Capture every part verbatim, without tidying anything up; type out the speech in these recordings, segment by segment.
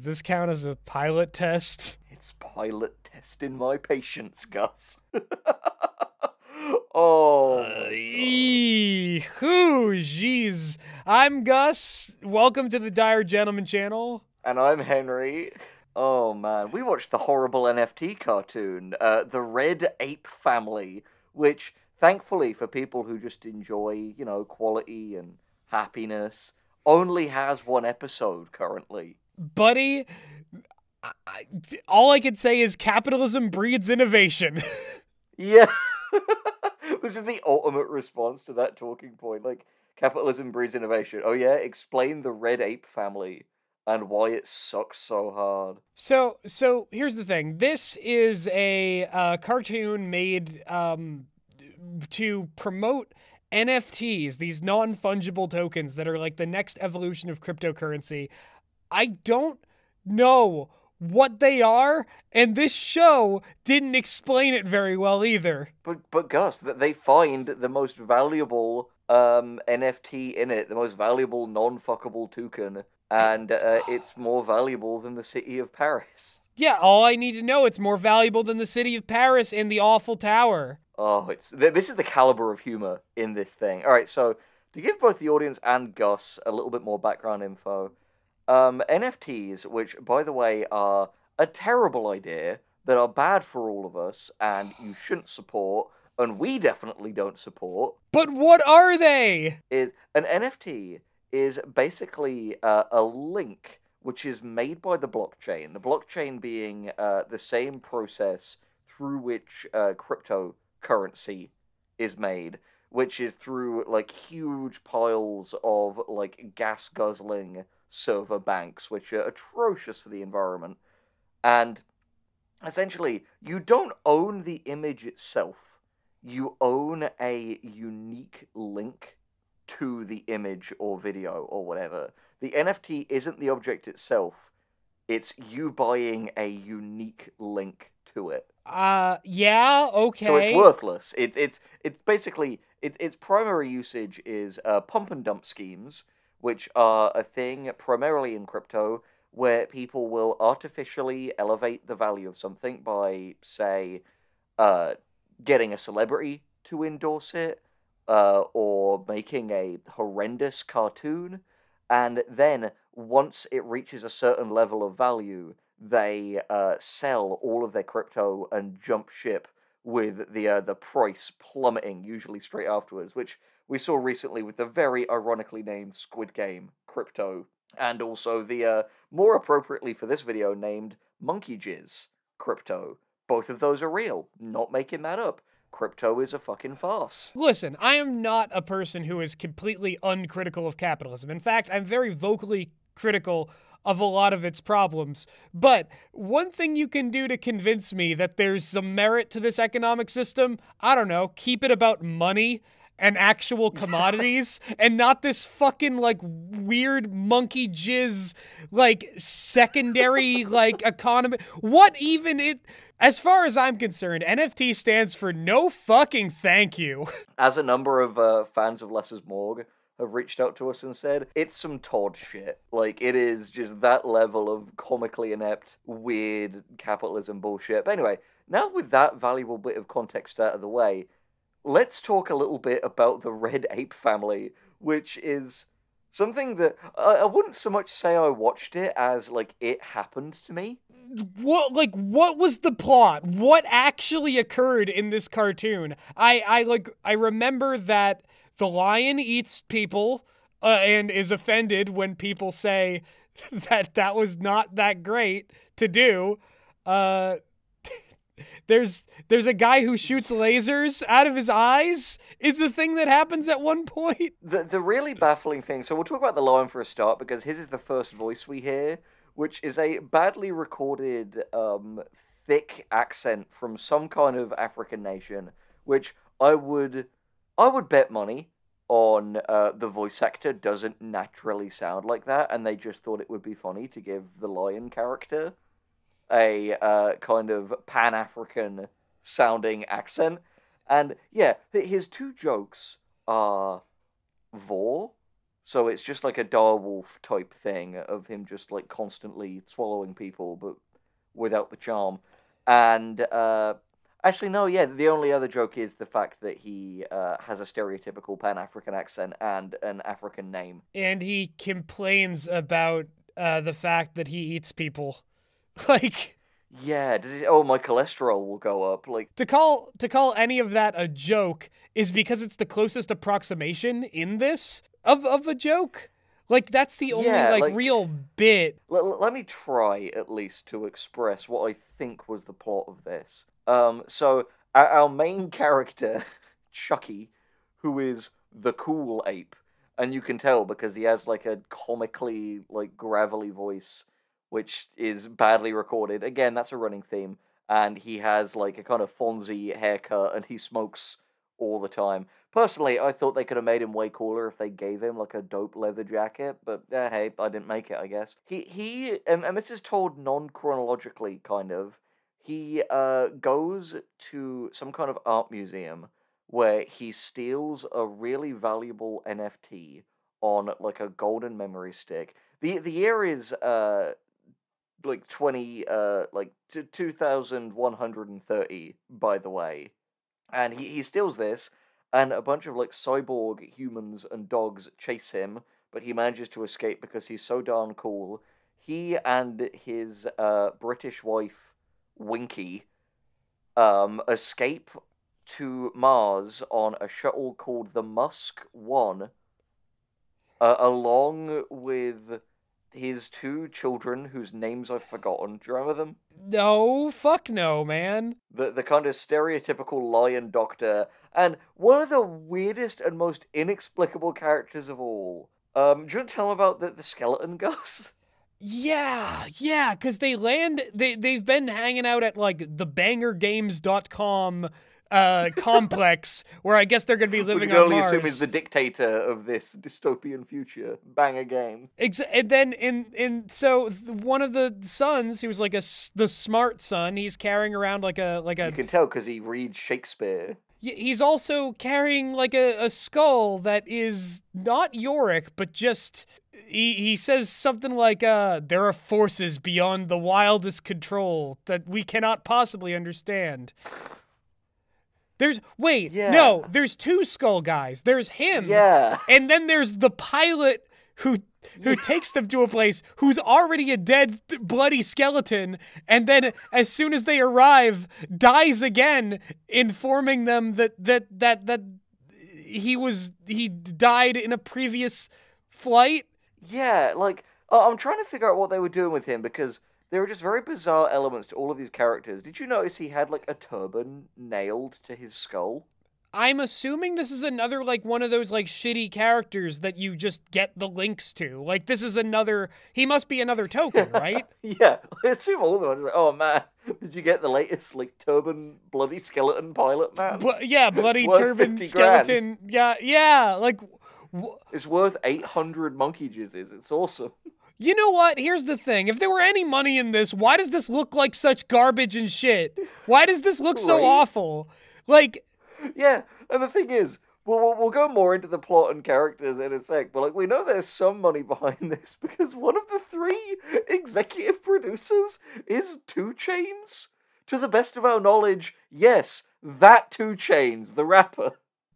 Does this count as a pilot test? It's pilot testing my patience, Gus. Oh, uh, ee, whoo, jeez. I'm Gus. Welcome to the Dire Gentleman channel. And I'm Henry. Oh, man. We watched the horrible N F T cartoon, uh, The Red Ape Family, which, thankfully, for people who just enjoy, you know, quality and happiness, only has one episode currently. Buddy, I, I, all I can say is capitalism breeds innovation. Yeah. This is the ultimate response to that talking point. Like, capitalism breeds innovation. Oh, yeah? Explain the Red Ape Family and why it sucks so hard. So, so here's the thing. This is a uh, cartoon made um, to promote N F Ts, these non-fungible tokens that are like the next evolution of cryptocurrency. I don't know what they are, and this show didn't explain it very well either. But, but Gus, that they find the most valuable um, N F T in it, the most valuable non-fuckable token, and uh, it's more valuable than the city of Paris. Yeah, all I need to know, it's more valuable than the city of Paris and the Eiffel Tower. Oh, it's this is the caliber of humor in this thing. All right, so to give both the audience and Gus a little bit more background info, Um, N F Ts, which, by the way, are a terrible idea, that are bad for all of us, and you shouldn't support, and we definitely don't support. But what are they? Is, an N F T is basically uh, a link which is made by the blockchain, the blockchain being uh, the same process through which uh, cryptocurrency is made, which is through, like, huge piles of, like, gas-guzzling server banks, which are atrocious for the environment. And essentially, you don't own the image itself. You own a unique link to the image or video or whatever. The N F T isn't the object itself. It's you buying a unique link to it. Uh, yeah, okay. So it's worthless. It, it's, it's basically, it, its primary usage is uh, pump and dump schemes, which are a thing primarily in crypto where people will artificially elevate the value of something by, say, uh, getting a celebrity to endorse it, uh, or making a horrendous cartoon, and then once it reaches a certain level of value, they uh, sell all of their crypto and jump ship, with the uh, the price plummeting, usually straight afterwards, which we saw recently with the very ironically named Squid Game Crypto, and also the uh, more appropriately for this video named Monkey Jizz Crypto. Both of those are real, not making that up. Crypto is a fucking farce. Listen, I am not a person who is completely uncritical of capitalism. In fact, I'm very vocally critical of a lot of its problems. But one thing you can do to convince me that there's some merit to this economic system, I don't know, keep it about money and actual commodities and not this fucking, like, weird monkey jizz, like, secondary, like, economy. What even it... As far as I'm concerned, N F T stands for no fucking thank you. As a number of uh, fans of Less is Morgue have reached out to us and said, it's some Todd shit. Like, it is just that level of comically inept, weird capitalism bullshit. But anyway, now with that valuable bit of context out of the way, let's talk a little bit about the Red Ape Family, which is something that I, I wouldn't so much say I watched it as, like, it happened to me. What, like, what was the plot? What actually occurred in this cartoon? I, I like, I remember that the lion eats people uh, and is offended when people say that that was not that great to do. Uh, there's there's a guy who shoots lasers out of his eyes is the thing that happens at one point. The, the really baffling thing, so we'll talk about the lion for a start because his is the first voice we hear, which is a badly recorded, um, thick accent from some kind of African nation, which I would... I would bet money on uh, the voice actor doesn't naturally sound like that, and they just thought it would be funny to give the lion character a uh, kind of Pan-African sounding accent. And yeah, his two jokes are vor, So it's just like a direwolf type thing of him just like constantly swallowing people, but without the charm. And uh, actually, no, yeah, the only other joke is the fact that he uh, has a stereotypical Pan-African accent and an African name. And he complains about uh, the fact that he eats people. Like... Yeah, does it, oh, my cholesterol will go up, like... To call, to call any of that a joke is because it's the closest approximation in this of, of a joke. Like, that's the only, yeah, like, like, real bit. Let me try, at least, to express what I think was the plot of this. Um, so, our, our main character, Chucky, who is the cool ape, and you can tell because he has, like, a comically, like, gravelly voice... which is badly recorded. Again, that's a running theme. And he has, like, a kind of Fonzie haircut, and he smokes all the time. Personally, I thought they could have made him way cooler if they gave him, like, a dope leather jacket, but, eh, hey, I didn't make it, I guess. He, he and, and this is told non-chronologically, kind of, he uh, goes to some kind of art museum where he steals a really valuable N F T on, like, a golden memory stick. The, the year is, uh... like twenty, uh, like t two thousand one hundred and thirty, by the way, and he he steals this, and a bunch of like cyborg humans and dogs chase him, but he manages to escape because he's so darn cool. He and his uh British wife, Winky, um, escape to Mars on a shuttle called the Musk One, uh, along with his two children, whose names I've forgotten. Do you remember them? No, fuck no, man. The, the kind of stereotypical lion doctor, and one of the weirdest and most inexplicable characters of all. Um, do you want to tell me about the, the skeleton ghost? Yeah, yeah, because they land, they, they've been hanging out at, like, the banger games dot com uh, complex, where I guess they're going to be living on Mars. Which you can only assume is the dictator of this dystopian future. Banger game. Exa and then, in, in, so one of the sons, he was like a, the smart son, he's carrying around like a... like a. You can tell because he reads Shakespeare. He's also carrying like a, a skull that is not Yorick, but just... He, he says something like, uh, there are forces beyond the wildest control that we cannot possibly understand. There's, wait, yeah. no, there's two skull guys. There's him. Yeah. And then there's the pilot who who takes them to a place who's already a dead, bloody skeleton, and then as soon as they arrive, dies again, informing them that, that, that, that he was, he died in a previous flight. Yeah, like, I'm trying to figure out what they were doing with him, because there were just very bizarre elements to all of these characters. Did you notice he had, like, a turban nailed to his skull? I'm assuming this is another, like, one of those, like, shitty characters that you just get the links to. Like, this is another... He must be another token, right? Yeah, I assume all of them. Like, oh, man, did you get the latest, like, turban bloody skeleton pilot, man? Bl yeah, bloody turban skeleton. Grand. Yeah, yeah, like... It's worth eight hundred monkey jizzes. It's awesome. You know what? Here's the thing. If there were any money in this, why does this look like such garbage and shit? Why does this look so right? awful? Like... Yeah, and the thing is, we'll, we'll go more into the plot and characters in a sec, but like we know there's some money behind this because one of the three executive producers is two Chainz. To the best of our knowledge, yes, that two Chainz, the rapper.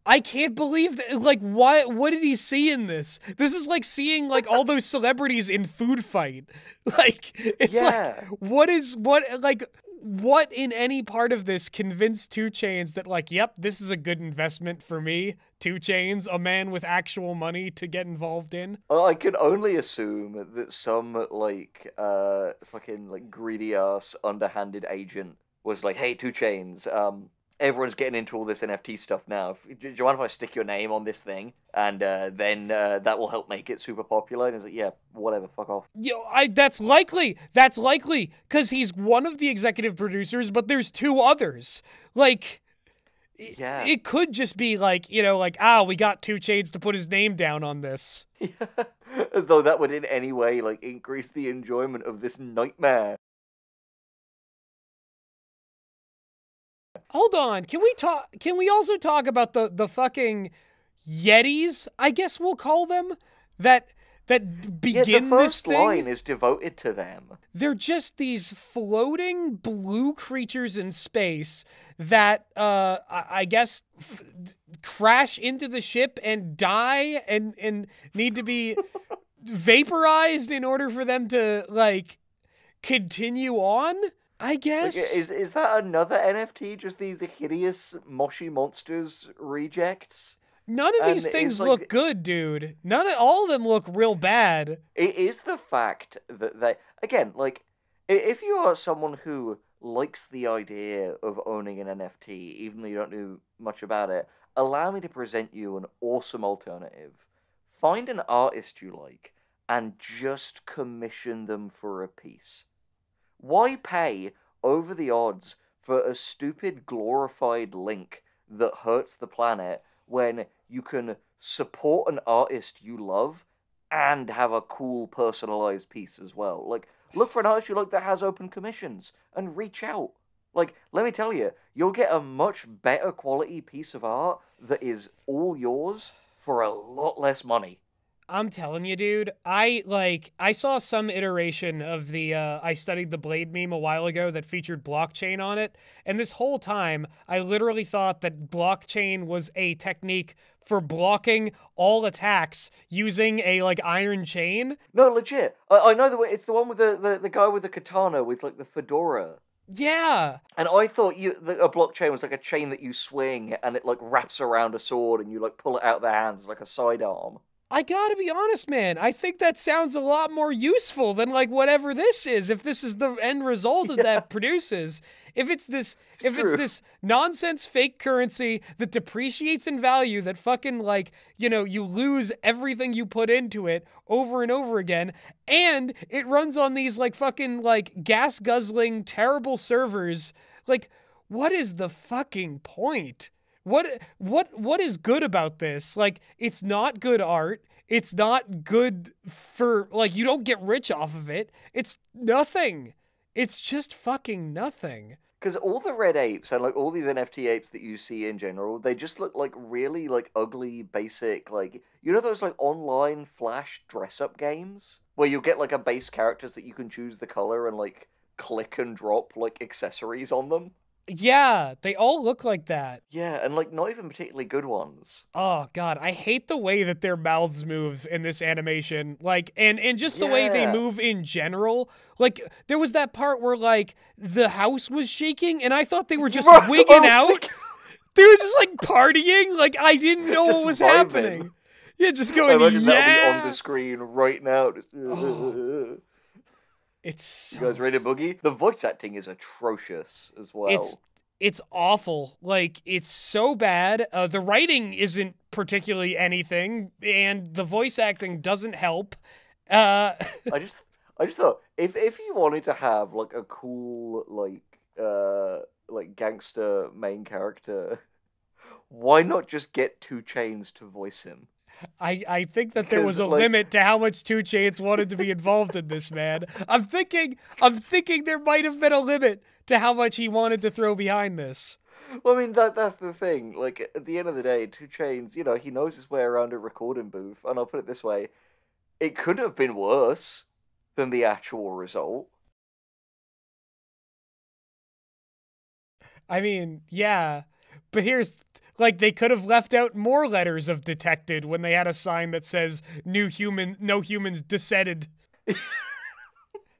I can't believe that, like, why, what did he see in this? This is like seeing, like, all those celebrities in Food Fight. Like, it's yeah. like, what is, what, like, what in any part of this convinced two Chainz that, like, yep, this is a good investment for me, two Chainz, a man with actual money to get involved in? I can only assume that some, like, uh, fucking, like, greedy-ass, underhanded agent was like, hey, two Chainz, um... everyone's getting into all this N F T stuff now. Do you mind if I stick your name on this thing? And uh, then uh, that will help make it super popular. And it's like, yeah, whatever, fuck off. Yo, I, that's likely. That's likely. Because he's one of the executive producers, but there's two others. Like, yeah. it, it could just be like, you know, like, ah, we got two Chainz to put his name down on this. Yeah. As though that would in any way, like, increase the enjoyment of this nightmare. Hold on, can we talk, can we also talk about the, the fucking Yetis, I guess we'll call them? that that begin yeah, the first this thing, line is devoted to them. They're just these floating blue creatures in space that uh, I, I guess f crash into the ship and die and and need to be vaporized in order for them to like continue on. I guess like, is is that another N F T? Just these hideous Moshi Monsters rejects. None of these and things like, look good, dude. None of all of them look real bad. It is the fact that they again, like, if you are someone who likes the idea of owning an N F T, even though you don't do much about it, allow me to present you an awesome alternative. Find an artist you like and just commission them for a piece. Why pay over the odds for a stupid glorified link that hurts the planet when you can support an artist you love and have a cool personalized piece as well? Like, look for an artist you like that has open commissions and reach out. Like, let me tell you, you'll get a much better quality piece of art that is all yours for a lot less money. I'm telling you, dude, I, like, I saw some iteration of the, uh, I studied the Blade meme a while ago that featured blockchain on it, and this whole time, I literally thought that blockchain was a technique for blocking all attacks using a, like, iron chain. No, legit. I, I know the way, it's the one with the, the, the guy with the katana with, like, the fedora. Yeah. And I thought you the, a blockchain was like a chain that you swing, and it, like, wraps around a sword, and you, like, pull it out of their hands like a sidearm. I gotta be honest, man. I think that sounds a lot more useful than, like, whatever this is. If this is the end result of yeah. that produces, if it's this, it's if true. it's this nonsense fake currency that depreciates in value, that fucking, like, you know, you lose everything you put into it over and over again, and it runs on these, like, fucking, like, gas guzzling terrible servers. Like, what is the fucking point? What what what is good about this? Like, it's not good art. It's not good for, like, you don't get rich off of it. It's nothing. It's just fucking nothing. Because all the red apes and, like, all these N F T apes that you see in general, they just look like really, like, ugly, basic, like, you know those, like, online Flash dress-up games? Where you get, like, a base characters that you can choose the color and, like, click and drop, like, accessories on them? Yeah, they all look like that. Yeah, and, like, not even particularly good ones. Oh, God, I hate the way that their mouths move in this animation. Like, and, and just the yeah. way they move in general. Like, there was that part where, like, the house was shaking, and I thought they were just Bro, wigging out. Thinking... They were just, like, partying. Like, I didn't know just what was vibing. happening. Yeah, just going, I imagine yeah! that'll be on the screen right now. Oh. It's so... You guys ready to boogie? The voice acting is atrocious as well. It's it's awful. Like, it's so bad. Uh, the writing isn't particularly anything, and the voice acting doesn't help. Uh... I just I just thought if if you wanted to have, like, a cool, like, uh like gangster main character, why not just get two Chainz to voice him? I, I think that there was a like, limit to how much two Chainz wanted to be involved in this, man. I'm thinking I'm thinking there might have been a limit to how much he wanted to throw behind this. Well, I mean, that that's the thing. Like, at the end of the day, two Chainz, you know, he knows his way around a recording booth, and I'll put it this way. It could have been worse than the actual result. I mean, yeah, but here's... Like, they could have left out more letters of detected when they had a sign that says, new human, no humans desetted.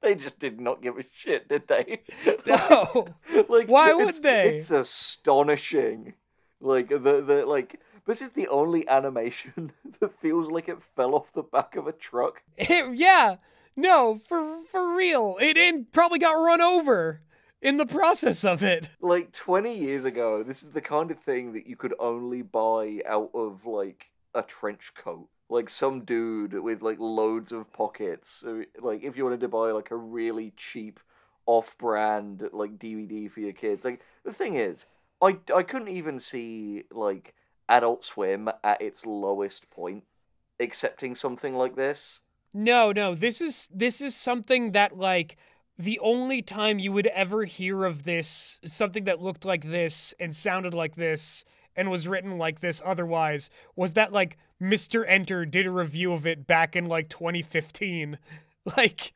They just did not give a shit, did they? No. Like, like, why would they? It's astonishing. Like, the, the, like, this is the only animation that feels like it fell off the back of a truck. It, yeah. No, for, for real. It, it probably got run over in the process of it. Like, twenty years ago, this is the kind of thing that you could only buy out of, like, a trench coat. Like, some dude with, like, loads of pockets. Like, if you wanted to buy, like, a really cheap off-brand, like, D V D for your kids. Like, the thing is, I, I couldn't even see, like, Adult Swim at its lowest point accepting something like this. No, no, this is, this is something that, like... The only time you would ever hear of this, something that looked like this and sounded like this and was written like this otherwise, was that, like, Mister Enter did a review of it back in, like, twenty fifteen. Like...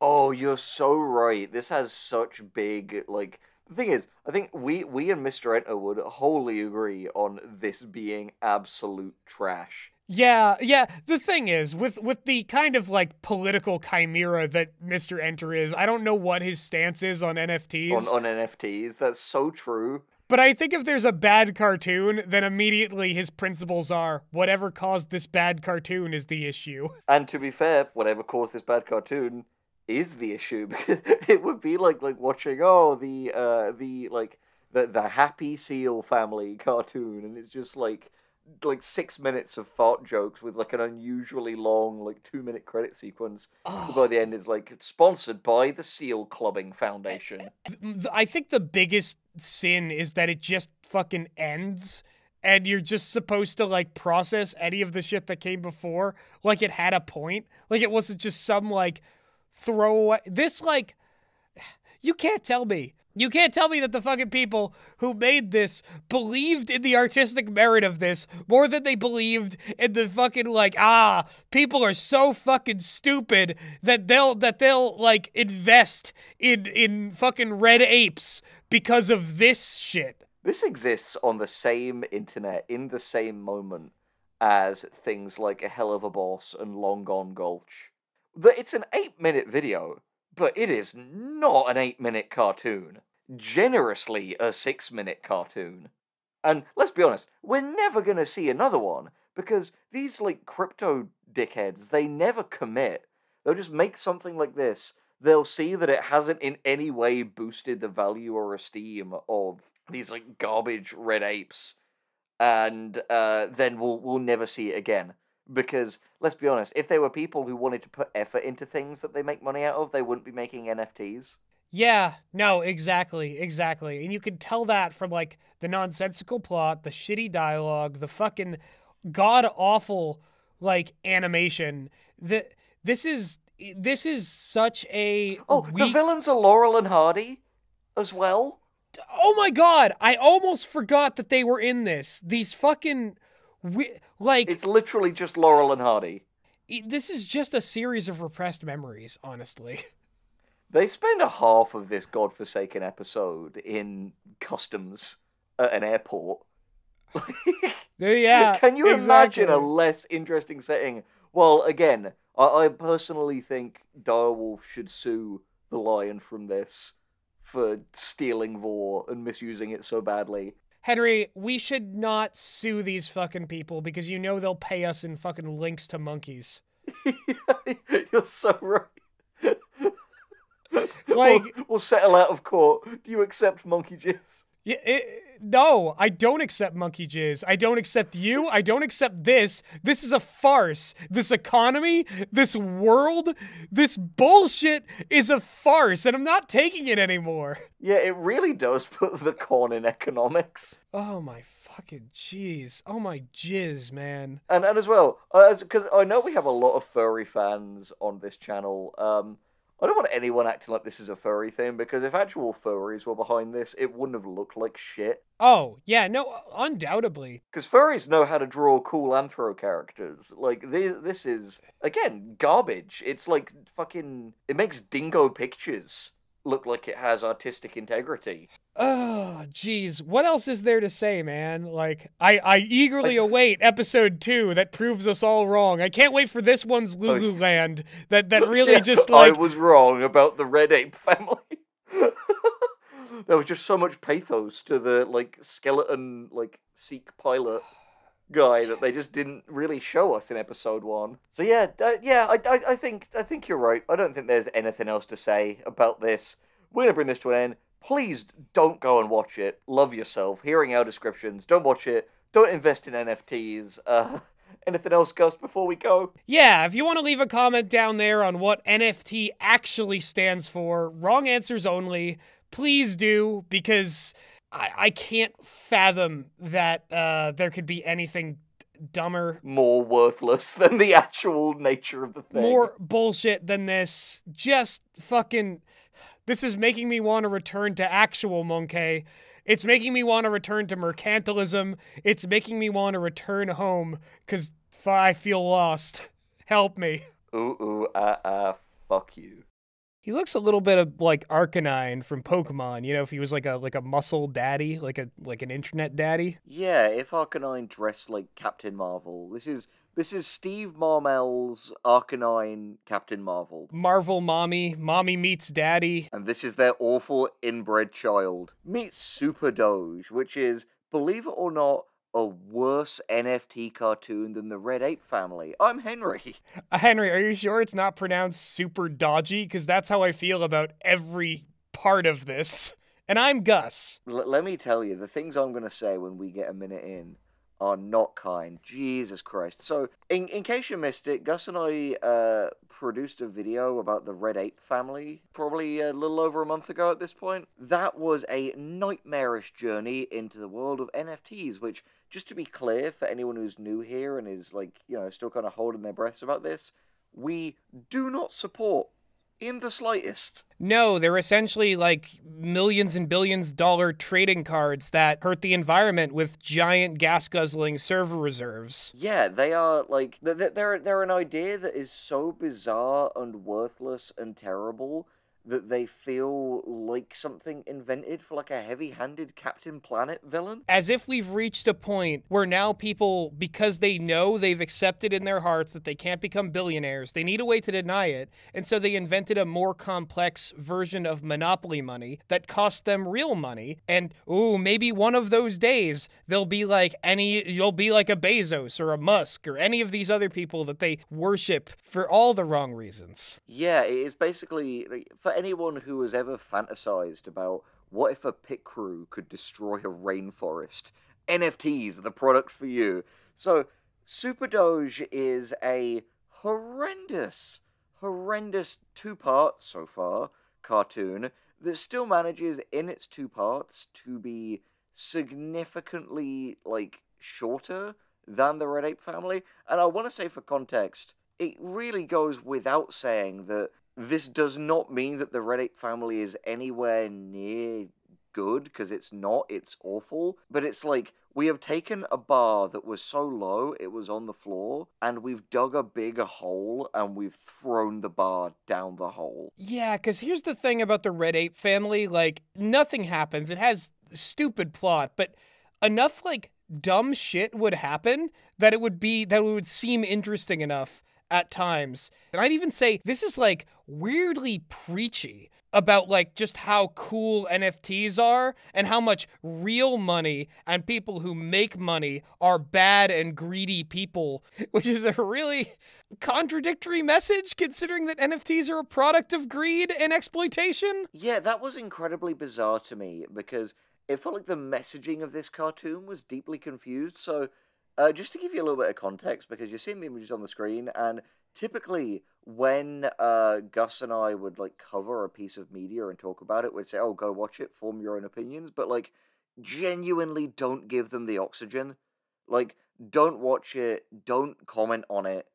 Oh, you're so right. This has such big, like... The thing is, I think we, we and Mister Enter would wholly agree on this being absolute trash. Yeah, yeah. The thing is, with, with the kind of, like, political chimera that Mister Enter is, I don't know what his stance is on N F Ts. On, on N F Ts, that's so true. But I think if there's a bad cartoon, then immediately his principles are, whatever caused this bad cartoon is the issue. And to be fair, whatever caused this bad cartoon is the issue, because it would be like like watching, oh, the, uh, the, like, the, the Happy Seal Family cartoon, and it's just, like, like, six minutes of fart jokes with, like, an unusually long, like, two-minute credit sequence. Oh. By the end, it's, like, sponsored by the Seal Clubbing Foundation. I think the biggest sin is that it just fucking ends, and you're just supposed to, like, process any of the shit that came before. Like, it had a point. Like, it wasn't just some, like, throwaway... This, like... You can't tell me. You can't tell me that the fucking people who made this believed in the artistic merit of this more than they believed in the fucking, like, ah, people are so fucking stupid that they'll, that they'll like, invest in, in fucking red apes because of this shit. This exists on the same internet in the same moment as things like A Hell of a Boss and Long Gone Gulch. It's an eight-minute video. But it is not an eight-minute cartoon. Generously a six-minute cartoon. And let's be honest, we're never going to see another one, because these, like, crypto dickheads, they never commit. They'll just make something like this. They'll see that it hasn't in any way boosted the value or esteem of these, like, garbage red apes. And uh, then we'll, we'll never see it again. Because, let's be honest, if there were people who wanted to put effort into things that they make money out of, they wouldn't be making N F Ts. Yeah, no, exactly, exactly. And you can tell that from, like, the nonsensical plot, the shitty dialogue, the fucking god-awful, like, animation. The, this is, this is such a... Oh, weak... The villains are Laurel and Hardy as well? Oh my god, I almost forgot that they were in this. These fucking... We, like, it's literally just Laurel and Hardy. This is just a series of repressed memories, honestly. They spend a half of this godforsaken episode in customs at an airport. Yeah, can you exactly. imagine a less interesting setting? Well, again, I, I personally think Direwolf should sue the Lion from this for stealing Vor and misusing it so badly. Henry, we should not sue these fucking people, because you know they'll pay us in fucking links to monkeys. You're so right. Like, we'll, we'll settle out of court. Do you accept monkey jizz? Yeah, it, no, I don't accept monkey jizz. I don't accept you. I don't accept this. This is a farce. This economy, this world, this bullshit is a farce, and I'm not taking it anymore. Yeah, it really does put the corn in economics. Oh my fucking jeez. Oh my jizz, man. And and as well, because uh, I know we have a lot of furry fans on this channel. Um. I don't want anyone acting like this is a furry thing, because if actual furries were behind this, it wouldn't have looked like shit. Oh, yeah, no, undoubtedly. Because furries know how to draw cool anthro characters. Like, th this is, again, garbage. It's like fucking... It makes Dingo Pictures look like it has artistic integrity. Oh, jeez. What else is there to say, man? Like, I, I eagerly await episode two that proves us all wrong. I can't wait for this one's Lululand that, that really yeah, just, like... I was wrong about the Red Ape family. There was just so much pathos to the, like, skeleton, like, Sikh pilot guy that they just didn't really show us in episode one. So, yeah, uh, yeah, I, I, I, think, I think you're right. I don't think there's anything else to say about this. We're going to bring this to an end. Please don't go and watch it. Love yourself. Hearing our descriptions, don't watch it. Don't invest in N F Ts. Uh, anything else, Gus, before we go? Yeah, if you want to leave a comment down there on what N F T actually stands for, wrong answers only, please do, because I, I can't fathom that uh, there could be anything dumber, more worthless than the actual nature of the thing. More bullshit than this. Just fucking... This is making me want to return to actual Monkey. It's making me want to return to mercantilism. It's making me want to return home, because I feel lost. Help me. Ooh, ooh, ah, ah, fuck you. He looks a little bit of like Arcanine from Pokemon, you know, if he was like a like a muscle daddy, like a like an internet daddy. Yeah, if Arcanine dressed like Captain Marvel. This is this is Steve Marmell's Arcanine Captain Marvel. Marvel Mommy, Mommy meets Daddy. And this is their awful inbred child. Meets Super Doge, which is, believe it or not, a worse N F T cartoon than the Red Ape Family. I'm Henry. Uh, Henry, are you sure it's not pronounced super dodgy? Because that's how I feel about every part of this. And I'm Gus. L- let me tell you, the things I'm going to say when we get a minute in are not kind. Jesus Christ. So, in, in case you missed it, Gus and I uh, produced a video about the Red Ape Family probably a little over a month ago at this point. That was a nightmarish journey into the world of N F Ts, which, just to be clear, for anyone who's new here and is, like, you know, still kind of holding their breaths about this, we do not support in the slightest. No, they're essentially like millions and billions dollar trading cards that hurt the environment with giant gas guzzling server reserves. Yeah, they are like, they're, they're, they're an idea that is so bizarre and worthless and terrible that they feel like something invented for like a heavy-handed Captain Planet villain. As if we've reached a point where now people, because they know they've accepted in their hearts that they can't become billionaires, they need a way to deny it, and so they invented a more complex version of Monopoly money that cost them real money, and ooh, maybe one of those days they'll be like any, you'll be like a Bezos or a Musk or any of these other people that they worship for all the wrong reasons. Yeah, it's basically, like, for anyone who has ever fantasized about what if a pit crew could destroy a rainforest, N F Ts are the product for you. So, Super Doge is a horrendous, horrendous two-part, so far, cartoon that still manages, in its two parts, to be significantly, like, shorter than the Red Ape Family. And I want to say, for context, it really goes without saying that this does not mean that the Red Ape Family is anywhere near good, because it's not, it's awful. But it's like, we have taken a bar that was so low, it was on the floor, and we've dug a big hole, and we've thrown the bar down the hole. Yeah, because here's the thing about the Red Ape Family, like, nothing happens. It has stupid plot, but enough, like, dumb shit would happen that it would be, that it would seem interesting enough at times. And I'd even say this is like weirdly preachy about like just how cool N F Ts are and how much real money and people who make money are bad and greedy people, which is a really contradictory message considering that N F Ts are a product of greed and exploitation. Yeah, that was incredibly bizarre to me because it felt like the messaging of this cartoon was deeply confused. So Uh, just to give you a little bit of context, because you're seeing the images on the screen, and typically when uh, Gus and I would, like, cover a piece of media and talk about it, we'd say, oh, go watch it, form your own opinions, but, like, genuinely don't give them the oxygen. Like, don't watch it, don't comment on it.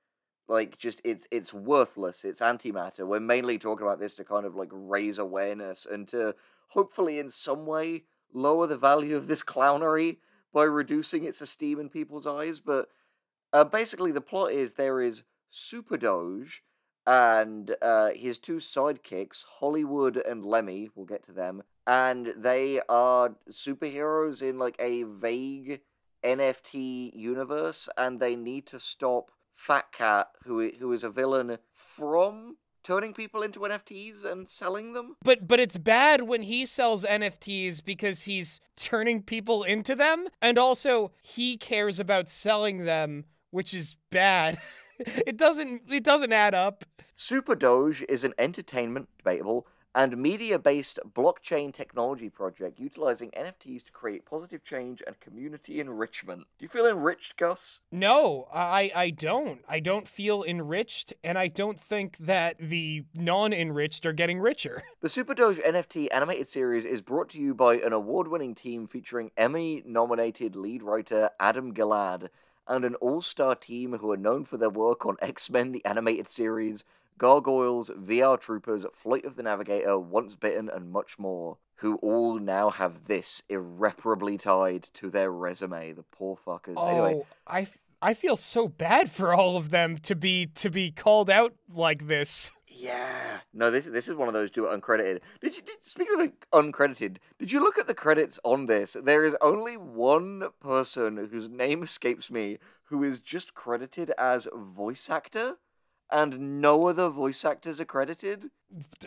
Like, just, it's it's worthless, it's antimatter. We're mainly talking about this to kind of, like, raise awareness and to hopefully in some way lower the value of this clownery by reducing its esteem in people's eyes, but uh, basically the plot is there is Super Doge and uh, his two sidekicks, Hollywood and Lemmy, we'll get to them, and they are superheroes in, like, a vague N F T universe, and they need to stop Fat Cat, who who is a villain, from turning people into N F Ts and selling them. But but it's bad when he sells N F Ts because he's turning people into them, and also he cares about selling them, which is bad. It doesn't it doesn't add up. Super Doge is an entertainment, debatable, and media-based blockchain technology project utilizing N F Ts to create positive change and community enrichment. Do you feel enriched, Gus? No, I, I don't. I don't feel enriched, and I don't think that the non-enriched are getting richer. The Super Doge N F T animated series is brought to you by an award-winning team featuring Emmy-nominated lead writer Adam Gilad and an all-star team who are known for their work on X-Men the Animated Series, Gargoyles, V R Troopers, Flight of the Navigator, Once Bitten, and much more, who all now have this irreparably tied to their resume, the poor fuckers. Oh, anyway. I, I feel so bad for all of them to be to be called out like this. Yeah. No, this this is one of those two uncredited. Did you did, speaking of the uncredited, did you look at the credits on this? There is only one person whose name escapes me who is just credited as voice actor, and no other voice actors are credited.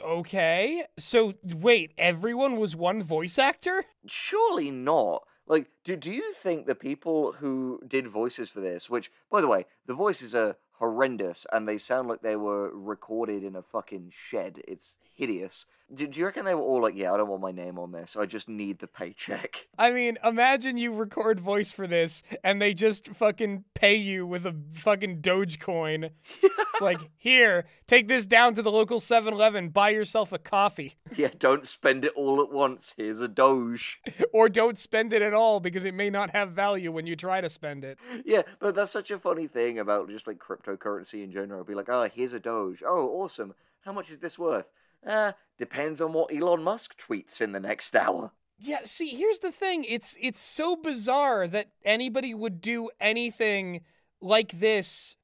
Okay. So wait, everyone was one voice actor? Surely not. Like, do do you think the people who did voices for this, which, by the way, the voices are horrendous, and they sound like they were recorded in a fucking shed. It's hideous. Do, do you reckon they were all like, yeah, I don't want my name on this. I just need the paycheck. I mean, imagine you record voice for this, and they just fucking pay you with a fucking Dogecoin. It's like, here, take this down to the local seven eleven, buy yourself a coffee. Yeah, don't spend it all at once. Here's a Doge. Or don't spend it at all, because it may not have value when you try to spend it. Yeah, but that's such a funny thing about just, like, crypto. Cryptocurrency in general. Be like, oh, here's a Doge. Oh, awesome. How much is this worth? Uh, depends on what Elon Musk tweets in the next hour. Yeah, see, here's the thing. It's it's so bizarre that anybody would do anything like this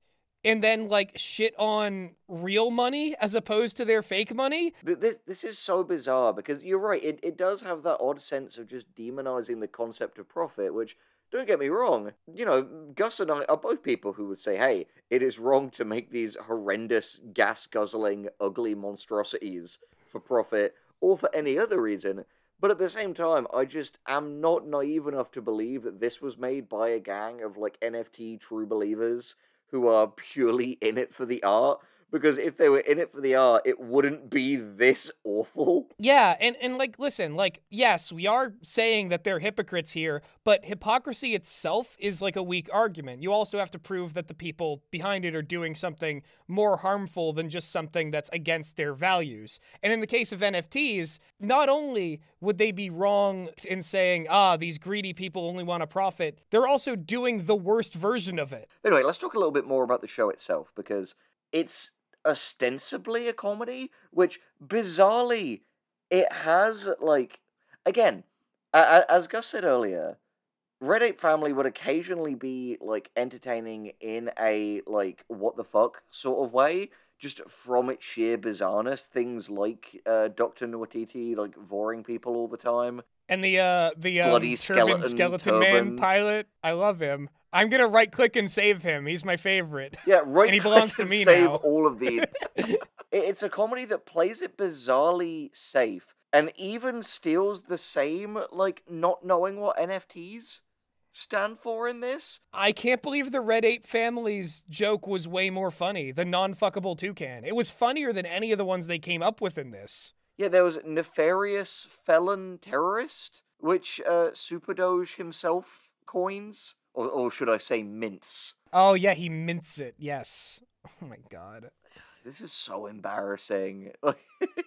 and then, like, shit on real money as opposed to their fake money. This, this is so bizarre because you're right. It, it does have that odd sense of just demonizing the concept of profit, which... Don't get me wrong, you know, Gus and I are both people who would say, hey, it is wrong to make these horrendous, gas-guzzling, ugly monstrosities for profit or for any other reason. But at the same time, I just am not naive enough to believe that this was made by a gang of, like, N F T true believers who are purely in it for the art. Because if they were in it for the art, it wouldn't be this awful. Yeah, and, and like, listen, like, yes, we are saying that they're hypocrites here, but hypocrisy itself is, like, a weak argument. You also have to prove that the people behind it are doing something more harmful than just something that's against their values. And in the case of N F Ts, not only would they be wrong in saying, ah, these greedy people only want to profit, they're also doing the worst version of it. Anyway, let's talk a little bit more about the show itself, because it's... ostensibly a comedy, which, bizarrely, it has, like... Again, as Gus said earlier, Red Ape Family would occasionally be, like, entertaining in a, like, what-the-fuck sort of way, just from its sheer bizarreness, things like uh, Doctor Nwatiti, like, voring people all the time. And the, uh, the, um, Bloody Skeleton, skeleton turban. Man pilot, I love him. I'm gonna right-click and save him. He's my favorite. Yeah, right-click and, he belongs to me and save now. All of these. It's a comedy that plays it bizarrely safe and even steals the same, like, not knowing what N F Ts stand for in this. I can't believe the Red Ape Family's joke was way more funny, the non-fuckable toucan. It was funnier than any of the ones they came up with in this. Yeah, there was Nefarious Felon Terrorist, which uh, Super Doge himself coins. Or, or should I say mints? Oh, yeah, he mints it, yes. Oh, my God. This is so embarrassing.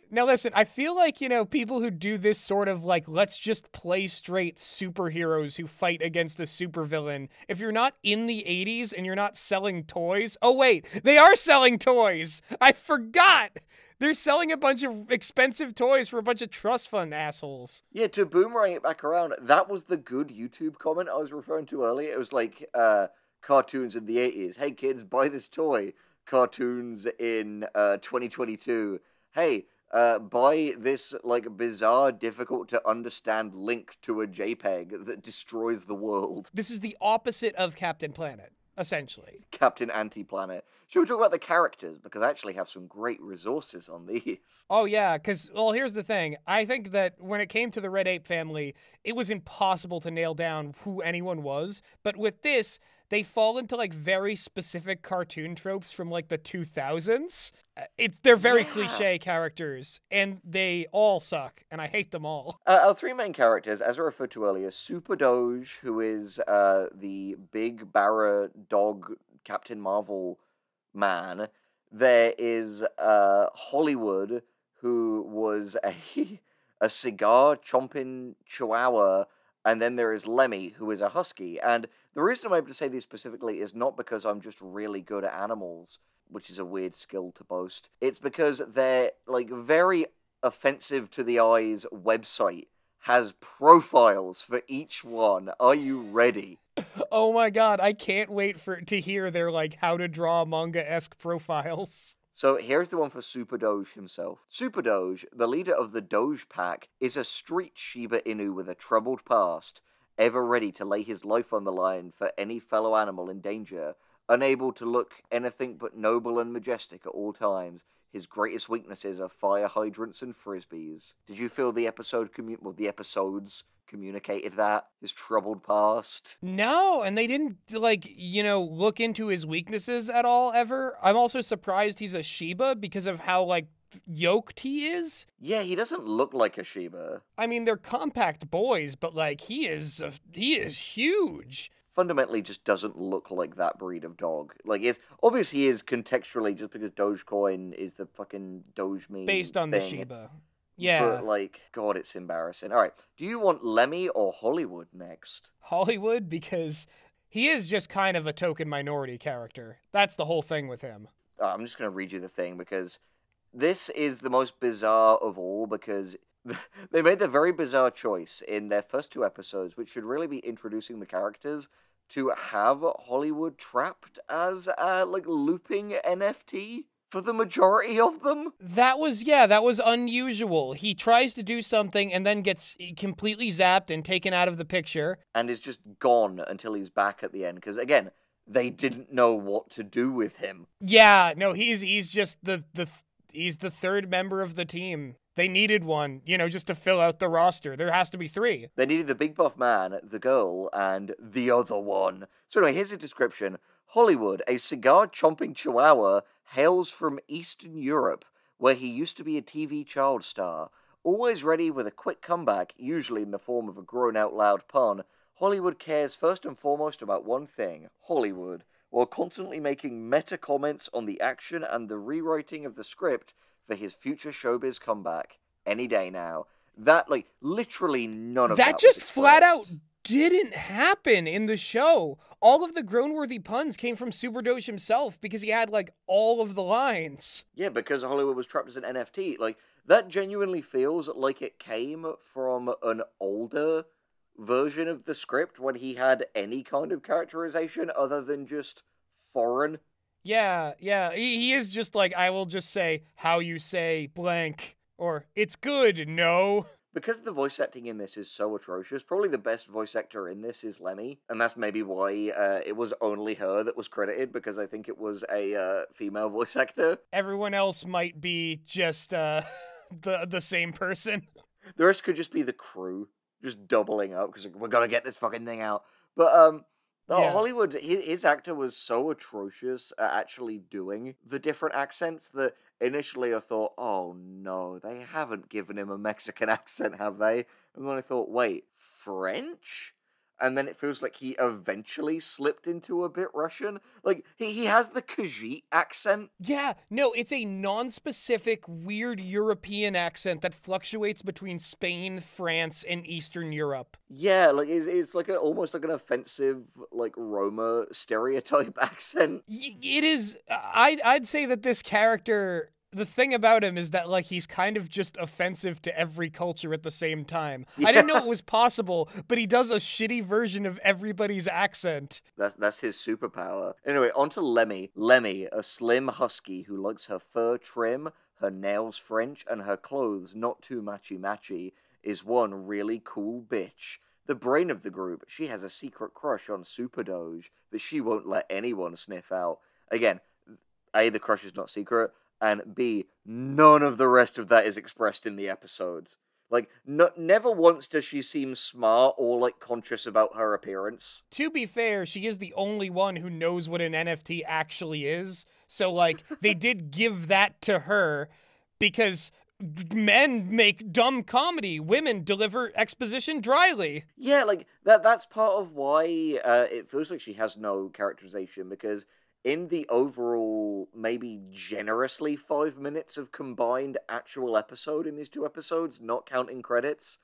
Now, listen, I feel like, you know, people who do this sort of, like, let's just play straight superheroes who fight against a supervillain. If you're not in the eighties and you're not selling toys... Oh, wait, they are selling toys! I forgot! They're selling a bunch of expensive toys for a bunch of trust fund assholes. Yeah, to boomerang it back around, that was the good YouTube comment I was referring to earlier. It was like, uh, cartoons in the eighties. Hey, kids, buy this toy. Cartoons in uh, twenty twenty-two. Hey, uh, buy this, like, bizarre, difficult-to-understand link to a JPEG that destroys the world. This is the opposite of Captain Planet. Essentially. Captain Anti-Planet. Should we talk about the characters? Because I actually have some great resources on these. Oh, yeah, because, well, here's the thing. I think that when it came to the Red Ape Family, it was impossible to nail down who anyone was. But with this, they fall into, like, very specific cartoon tropes from, like, the two thousands. It's, they're very yeah. cliche characters, and they all suck, and I hate them all. Uh, our three main characters, as I referred to earlier, Super Doge, who is uh, the big barra dog Captain Marvel man. There is uh, Hollywood, who was a, a cigar-chomping chihuahua. And then there is Lemmy, who is a husky. And the reason I'm able to say these specifically is not because I'm just really good at animals, which is a weird skill to boast. It's because their, like, very offensive to the eyes website has profiles for each one. Are you ready? Oh my god, I can't wait for to hear their, like, how to draw manga-esque profiles. So here's the one for Super Doge himself. Super Doge, the leader of the Doge Pack, is a street Shiba Inu with a troubled past, ever ready to lay his life on the line for any fellow animal in danger, unable to look anything but noble and majestic at all times. His greatest weaknesses are fire hydrants and frisbees. Did you feel the episode commu- well, the episodes communicated that? His troubled past? No, and they didn't, like, you know, look into his weaknesses at all, ever. I'm also surprised he's a Shiba because of how, like, yoked he is. Yeah, he doesn't look like a Shiba. I mean, they're compact boys, but, like, he is, a, he is huge. Fundamentally just doesn't look like that breed of dog. Like, it's obvious he is contextually just because Dogecoin is the fucking Doge meme based on thing. The Shiba. Yeah. But, like, God, it's embarrassing. All right, do you want Lemmy or Hollywood next? Hollywood, because he is just kind of a token minority character. That's the whole thing with him. Uh, I'm just going to read you the thing, because this is the most bizarre of all, because they made the very bizarre choice in their first two episodes, which should really be introducing the characters, to have Hollywood trapped as a, like, looping N F T for the majority of them. That was, yeah, that was unusual. He tries to do something and then gets completely zapped and taken out of the picture. And is just gone until he's back at the end, because, again, they didn't know what to do with him. Yeah, no, he's he's just the, the, he's the third member of the team. They needed one, you know, just to fill out the roster. There has to be three. They needed the big buff man, the girl, and the other one. So anyway, here's a description. Hollywood, a cigar-chomping chihuahua, hails from Eastern Europe, where he used to be a T V child star. Always ready with a quick comeback, usually in the form of a grown-out loud pun, Hollywood cares first and foremost about one thing, Hollywood, while constantly making meta-comments on the action and the rewriting of the script for his future showbiz comeback any day now. That, like, literally none of that. That just flat out didn't happen in the show. All of the groan-worthy puns came from Super Doge himself because he had, like, all of the lines. Yeah, because Hollywood was trapped as an N F T. Like, that genuinely feels like it came from an older version of the script when he had any kind of characterization other than just foreign. Yeah, yeah, he, he is just like, I will just say how you say blank, or it's good, no. Because the voice acting in this is so atrocious, probably the best voice actor in this is Lemmy, and that's maybe why uh, it was only her that was credited, because I think it was a uh, female voice actor. Everyone else might be just uh, the, the same person. The rest could just be the crew, just doubling up, because we're gonna get this fucking thing out. But, um... No, yeah. Hollywood, his, his actor was so atrocious at actually doing the different accents that initially I thought, oh no, they haven't given him a Mexican accent, have they? And then I thought, wait, French? And then it feels like he eventually slipped into a bit Russian. Like, he, he has the Khajiit accent. Yeah, no, it's a non-specific, weird European accent that fluctuates between Spain, France, and Eastern Europe. Yeah, like, it's, it's like a, almost like an offensive, like, Roma stereotype accent. It is, I'd, I'd say that this character, the thing about him is that, like, he's kind of just offensive to every culture at the same time. Yeah. I didn't know it was possible, but he does a shitty version of everybody's accent. That's that's his superpower. Anyway, on to Lemmy. Lemmy, a slim husky who likes her fur trim, her nails French, and her clothes not too matchy-matchy, is one really cool bitch. The brain of the group, she has a secret crush on Super Doge that she won't let anyone sniff out. Again, A, the crush is not secret, and B, none of the rest of that is expressed in the episodes. Like, no, never once does she seem smart or, like, conscious about her appearance. To be fair, she is the only one who knows what an N F T actually is. So, like, they did give that to her because men make dumb comedy. Women deliver exposition dryly. Yeah, like, that. that's part of why uh, it feels like she has no characterization, because in the overall, maybe generously five minutes of combined actual episode in these two episodes, not counting credits,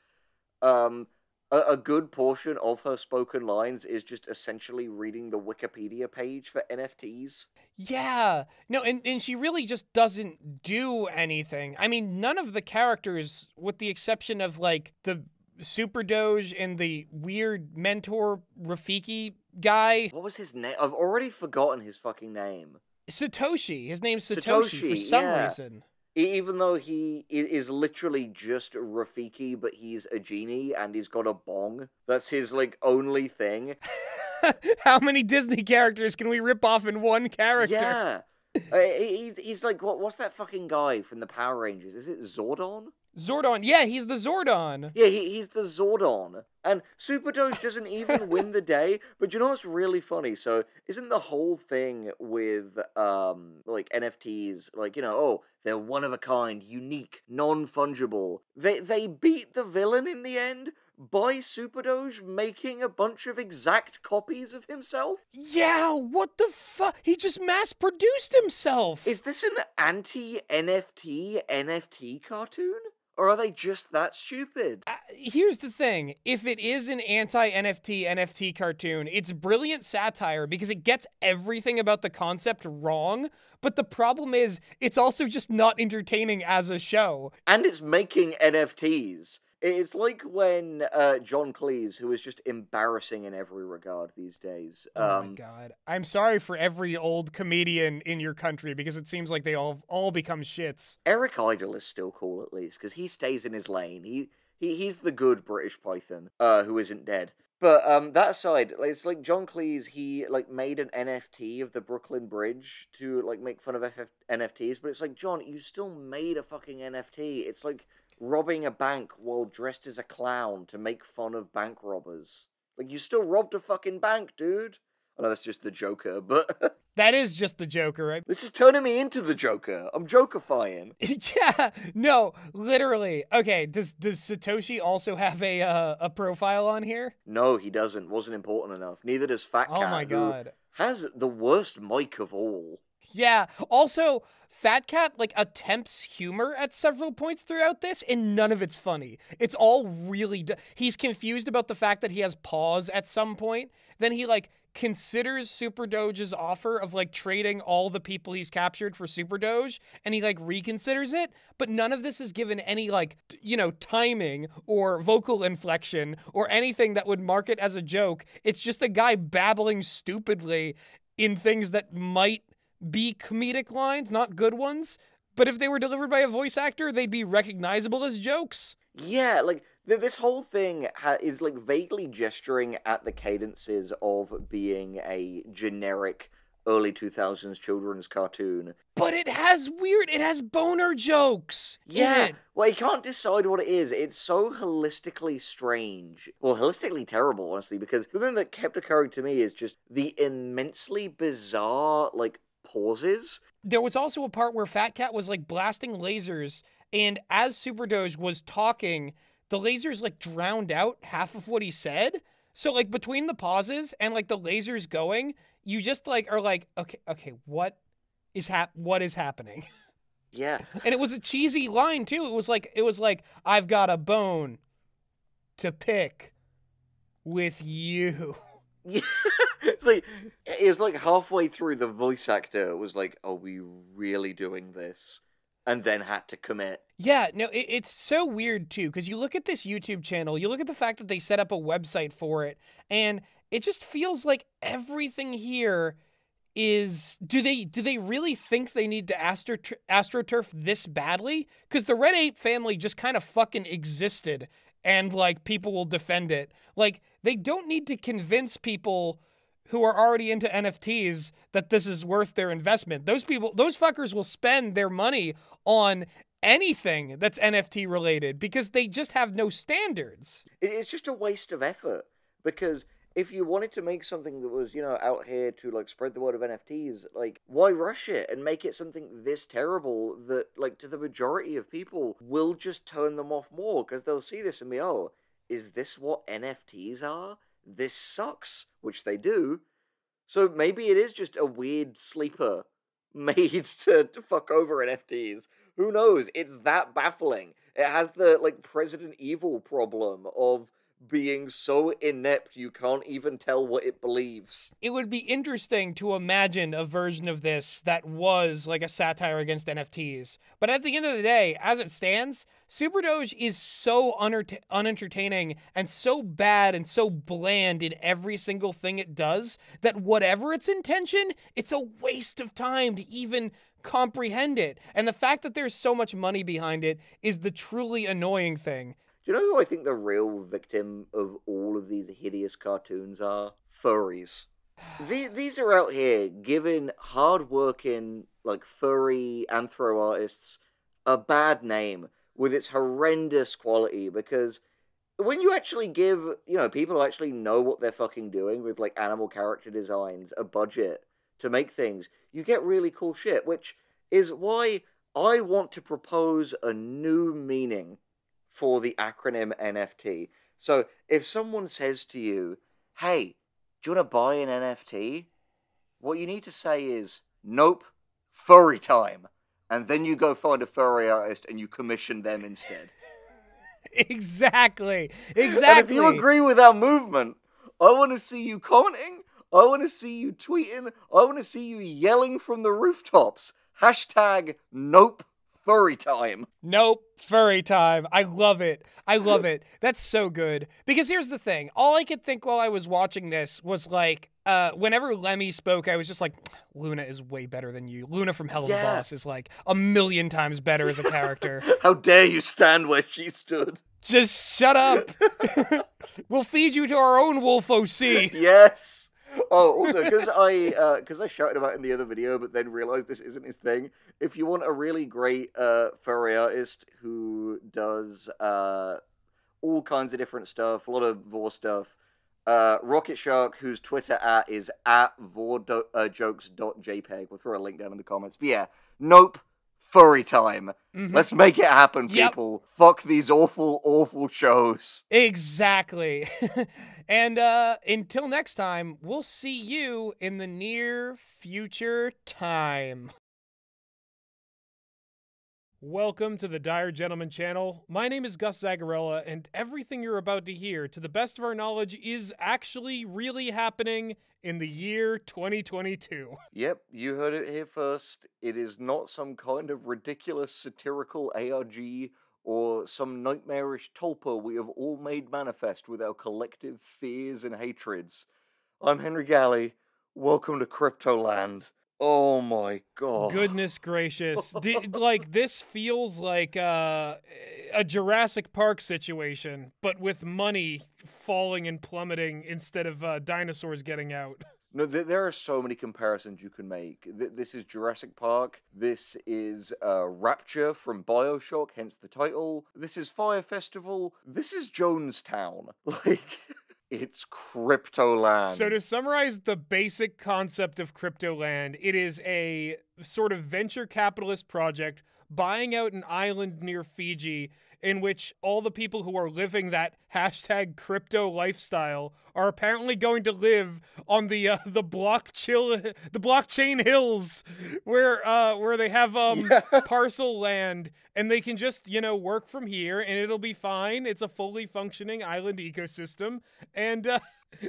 um, a, a good portion of her spoken lines is just essentially reading the Wikipedia page for N F Ts. Yeah. No, and, and she really just doesn't do anything. I mean, none of the characters, with the exception of, like, the Super Doge and the weird mentor Rafiki guy. What was his name? I've already forgotten his fucking name. Satoshi. His name's Satoshi, Satoshi for some yeah. reason. Even though he is literally just Rafiki, but he's a genie and he's got a bong. That's his, like, only thing. How many Disney characters can we rip off in one character? Yeah. uh, he's, he's like, what, what's that fucking guy from the Power Rangers? Is it Zordon? Zordon. Yeah, he's the Zordon. Yeah, he, he's the Zordon. And Super Doge doesn't even win the day. But you know what's really funny? So isn't the whole thing with, um, like, N F Ts, like, you know, oh, they're one of a kind, unique, non-fungible. They, they beat the villain in the end by Super Doge making a bunch of exact copies of himself? Yeah, what the fuck? He just mass-produced himself! Is this an anti-N F T N F T cartoon? Or are they just that stupid? Uh, here's the thing. If it is an anti-N F T N F T cartoon, it's brilliant satire because it gets everything about the concept wrong. But the problem is, it's also just not entertaining as a show. And it's making N F Ts. It's like when uh, John Cleese, who is just embarrassing in every regard these days. Um, oh my god. I'm sorry for every old comedian in your country, because it seems like they all all become shits. Eric Idle is still cool, at least, because he stays in his lane. He, he He's the good British Python, uh, who isn't dead. But um, that aside, it's like John Cleese, he like made an N F T of the Brooklyn Bridge to like make fun of F F N F Ts, but it's like, John, you still made a fucking N F T. It's like robbing a bank while dressed as a clown to make fun of bank robbers. Like, you still robbed a fucking bank, dude. I know that's just the Joker, but... That is just the Joker, right? This is turning me into the Joker. I'm Jokerfying. Yeah, no, literally. Okay, does does Satoshi also have a uh, a profile on here? No, he doesn't. Wasn't important enough. Neither does Fat Cat. Oh my god. Who has the worst mic of all. Yeah, also, Fat Cat, like, attempts humor at several points throughout this, and none of it's funny. It's all really... D He's confused about the fact that he has paws at some point. Then he, like, considers Super Doge's offer of, like, trading all the people he's captured for Super Doge, and he, like, reconsiders it, but none of this is given any, like, you know, timing or vocal inflection or anything that would mark it as a joke. It's just a guy babbling stupidly in things that might... be comedic lines, not good ones, but if they were delivered by a voice actor, they'd be recognizable as jokes. Yeah, like, th this whole thing ha is, like, vaguely gesturing at the cadences of being a generic early two thousands children's cartoon. But it has weird, it has boner jokes! Yeah, well, you can't decide what it is. It's so holistically strange. Well, holistically terrible, honestly, because the thing that kept occurring to me is just the immensely bizarre, like, pauses. There was also a part where Fat Cat was like blasting lasers, and as Super Doge was talking, the lasers like drowned out half of what he said. So like between the pauses and like the lasers going, you just like are like, okay, okay, what is hap what is happening? Yeah. And it was a cheesy line too. It was like it was like I've got a bone to pick with you. Yeah. It's like, it was like halfway through the voice actor was like, are we really doing this? And then had to commit. Yeah, no, it, it's so weird too, because you look at this YouTube channel, you look at the fact that they set up a website for it, and it just feels like everything here is, do they do they really think they need to astro- astroturf this badly? Because the Red Ape family just kind of fucking existed, and like people will defend it. Like, they don't need to convince people who are already into N F Ts that this is worth their investment. Those people, those fuckers will spend their money on anything that's N F T related because they just have no standards. It's just a waste of effort, because if you wanted to make something that was, you know, out here to like spread the word of N F Ts, like, why rush it and make it something this terrible that like to the majority of people will just turn them off more, because they'll see this and be, oh, is this what N F Ts are? This sucks, which they do. So maybe it is just a weird sleeper made to, to fuck over N F Ts. Who knows? It's that baffling. It has the, like, President Evil problem of being so inept you can't even tell what it believes. It would be interesting to imagine a version of this that was like a satire against N F Ts. But at the end of the day, as it stands, Super Doge is so unert- unentertaining and so bad and so bland in every single thing it does that whatever its intention, it's a waste of time to even comprehend it. And the fact that there's so much money behind it is the truly annoying thing. Do you know who I think the real victim of all of these hideous cartoons are? Furries. These, these are out here giving hard-working, like, furry anthro artists a bad name with its horrendous quality, because when you actually give, you know, people who actually know what they're fucking doing with, like, animal character designs, a budget to make things, you get really cool shit, which is why I want to propose a new meaning for the acronym N F T. So if someone says to you, hey, do you want to buy an N F T? What you need to say is, nope, furry time. And then you go find a furry artist and you commission them instead. Exactly. Exactly. And if you agree with our movement, I want to see you commenting. I want to see you tweeting. I want to see you yelling from the rooftops. Hashtag nope. Furry time. Nope, furry time. I love it. I love it. That's so good. Because here's the thing. All I could think while I was watching this was like, uh, whenever Lemmy spoke, I was just like, Luna is way better than you. Luna from Hell of yeah. a Boss is like a million times better as a character. How dare you stand where she stood. Just shut up. We'll feed you to our own Wolf O C. Yes. Oh, also, because I uh, cause I shouted about it in the other video, but then realized this isn't his thing. If you want a really great uh, furry artist who does uh, all kinds of different stuff, a lot of Vore stuff, uh, Rocket Shark, whose Twitter at is at vorejokes.jpg. We'll throw a link down in the comments. But yeah, nope, furry time. Mm-hmm. Let's make it happen, people. Yep. Fuck these awful, awful shows. Exactly. And uh, until next time, we'll see you in the near future time. Welcome to the Dire Gentleman channel. My name is Gus Zagarella, and everything you're about to hear, to the best of our knowledge, is actually really happening in the year twenty twenty-two. Yep, you heard it here first. It is not some kind of ridiculous satirical A R G or some nightmarish tulpa we have all made manifest with our collective fears and hatreds. I'm Henry Galley. Welcome to Cryptoland. Oh my god. Goodness gracious. D like, this feels like uh, a Jurassic Park situation, but with money falling and plummeting instead of uh, dinosaurs getting out. No, th there are so many comparisons you can make. Th this is Jurassic Park. This is uh, Rapture from Bioshock, hence the title. This is Fire Festival. This is Jonestown. Like... It's Cryptoland. So to summarize the basic concept of Cryptoland, it is a sort of venture capitalist project buying out an island near Fiji in which all the people who are living that hashtag crypto lifestyle are apparently going to live on the uh, the block chill the blockchain hills where uh, where they have um yeah. parcel land, and they can just, you know, work from here and it'll be fine. It's a fully functioning island ecosystem, and uh,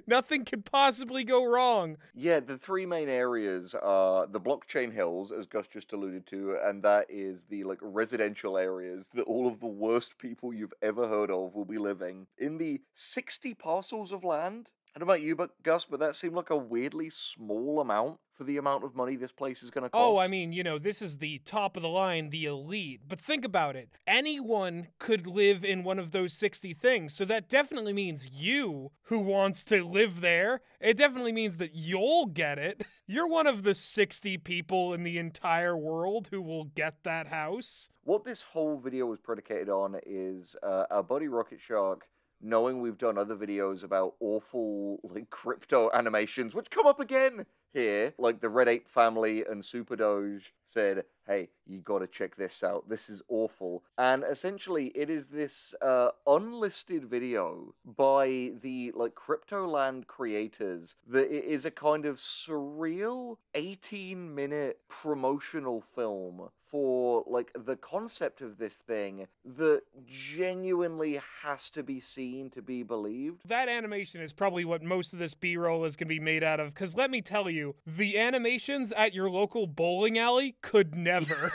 nothing could possibly go wrong. Yeah, the three main areas are the blockchain hills, as Gus just alluded to, and that is the, like, residential areas that all of the worst people you've ever heard of will be living. In the sixty parcels of land, I don't know about you, but Gus, but that seemed like a weirdly small amount for the amount of money this place is going to cost. Oh, I mean, you know, this is the top of the line, the elite. But think about it. Anyone could live in one of those sixty things. So that definitely means you who wants to live there. It definitely means that you'll get it. You're one of the sixty people in the entire world who will get that house. What this whole video was predicated on is uh, our buddy Rocket Shark, knowing we've done other videos about awful, like, crypto animations, which come up again here, like the Red Ape family and Super Doge said, hey, you gotta check this out, this is awful. And essentially it is this uh, unlisted video by the like Cryptoland creators that it is a kind of surreal eighteen minute promotional film for like the concept of this thing that genuinely has to be seen to be believed. That animation is probably what most of this B-roll is gonna be made out of, because let me tell you, the animations at your local bowling alley could never.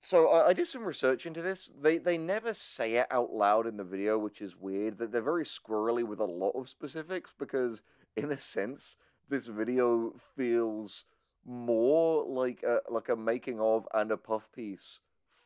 So I, I did some research into this. They they never say it out loud in the video, which is weird. That they're very squirrely with a lot of specifics, because in a sense, this video feels more like a, like a making of and a puff piece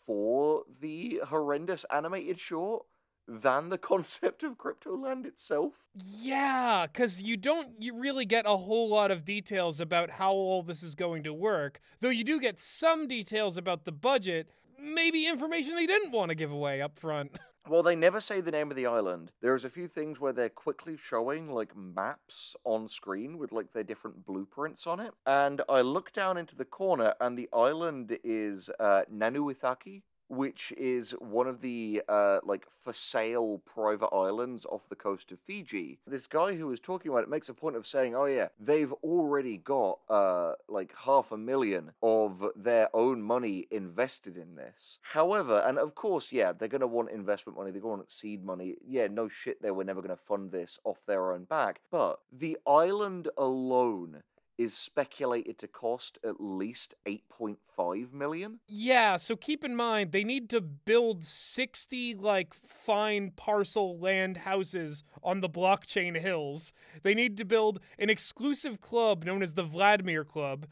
for the horrendous animated short than the concept of Cryptoland itself. Yeah, because you don't you really get a whole lot of details about how all this is going to work, though you do get some details about the budget, maybe information they didn't want to give away up front. Well, they never say the name of the island. There's a few things where they're quickly showing, like, maps on screen with, like, their different blueprints on it. And I look down into the corner, and the island is uh, Nanuithaki, which is one of the, uh, like, for-sale private islands off the coast of Fiji. This guy who was talking about it makes a point of saying, oh, yeah, they've already got, uh, like, half a million of their own money invested in this. However, and of course, yeah, they're going to want investment money, they're going to want seed money. Yeah, no shit, they were never going to fund this off their own back. But the island alone is speculated to cost at least eight point five million. Yeah, so keep in mind, they need to build sixty, like, fine parcel land houses on the blockchain hills. They need to build an exclusive club known as the Vladimir Club.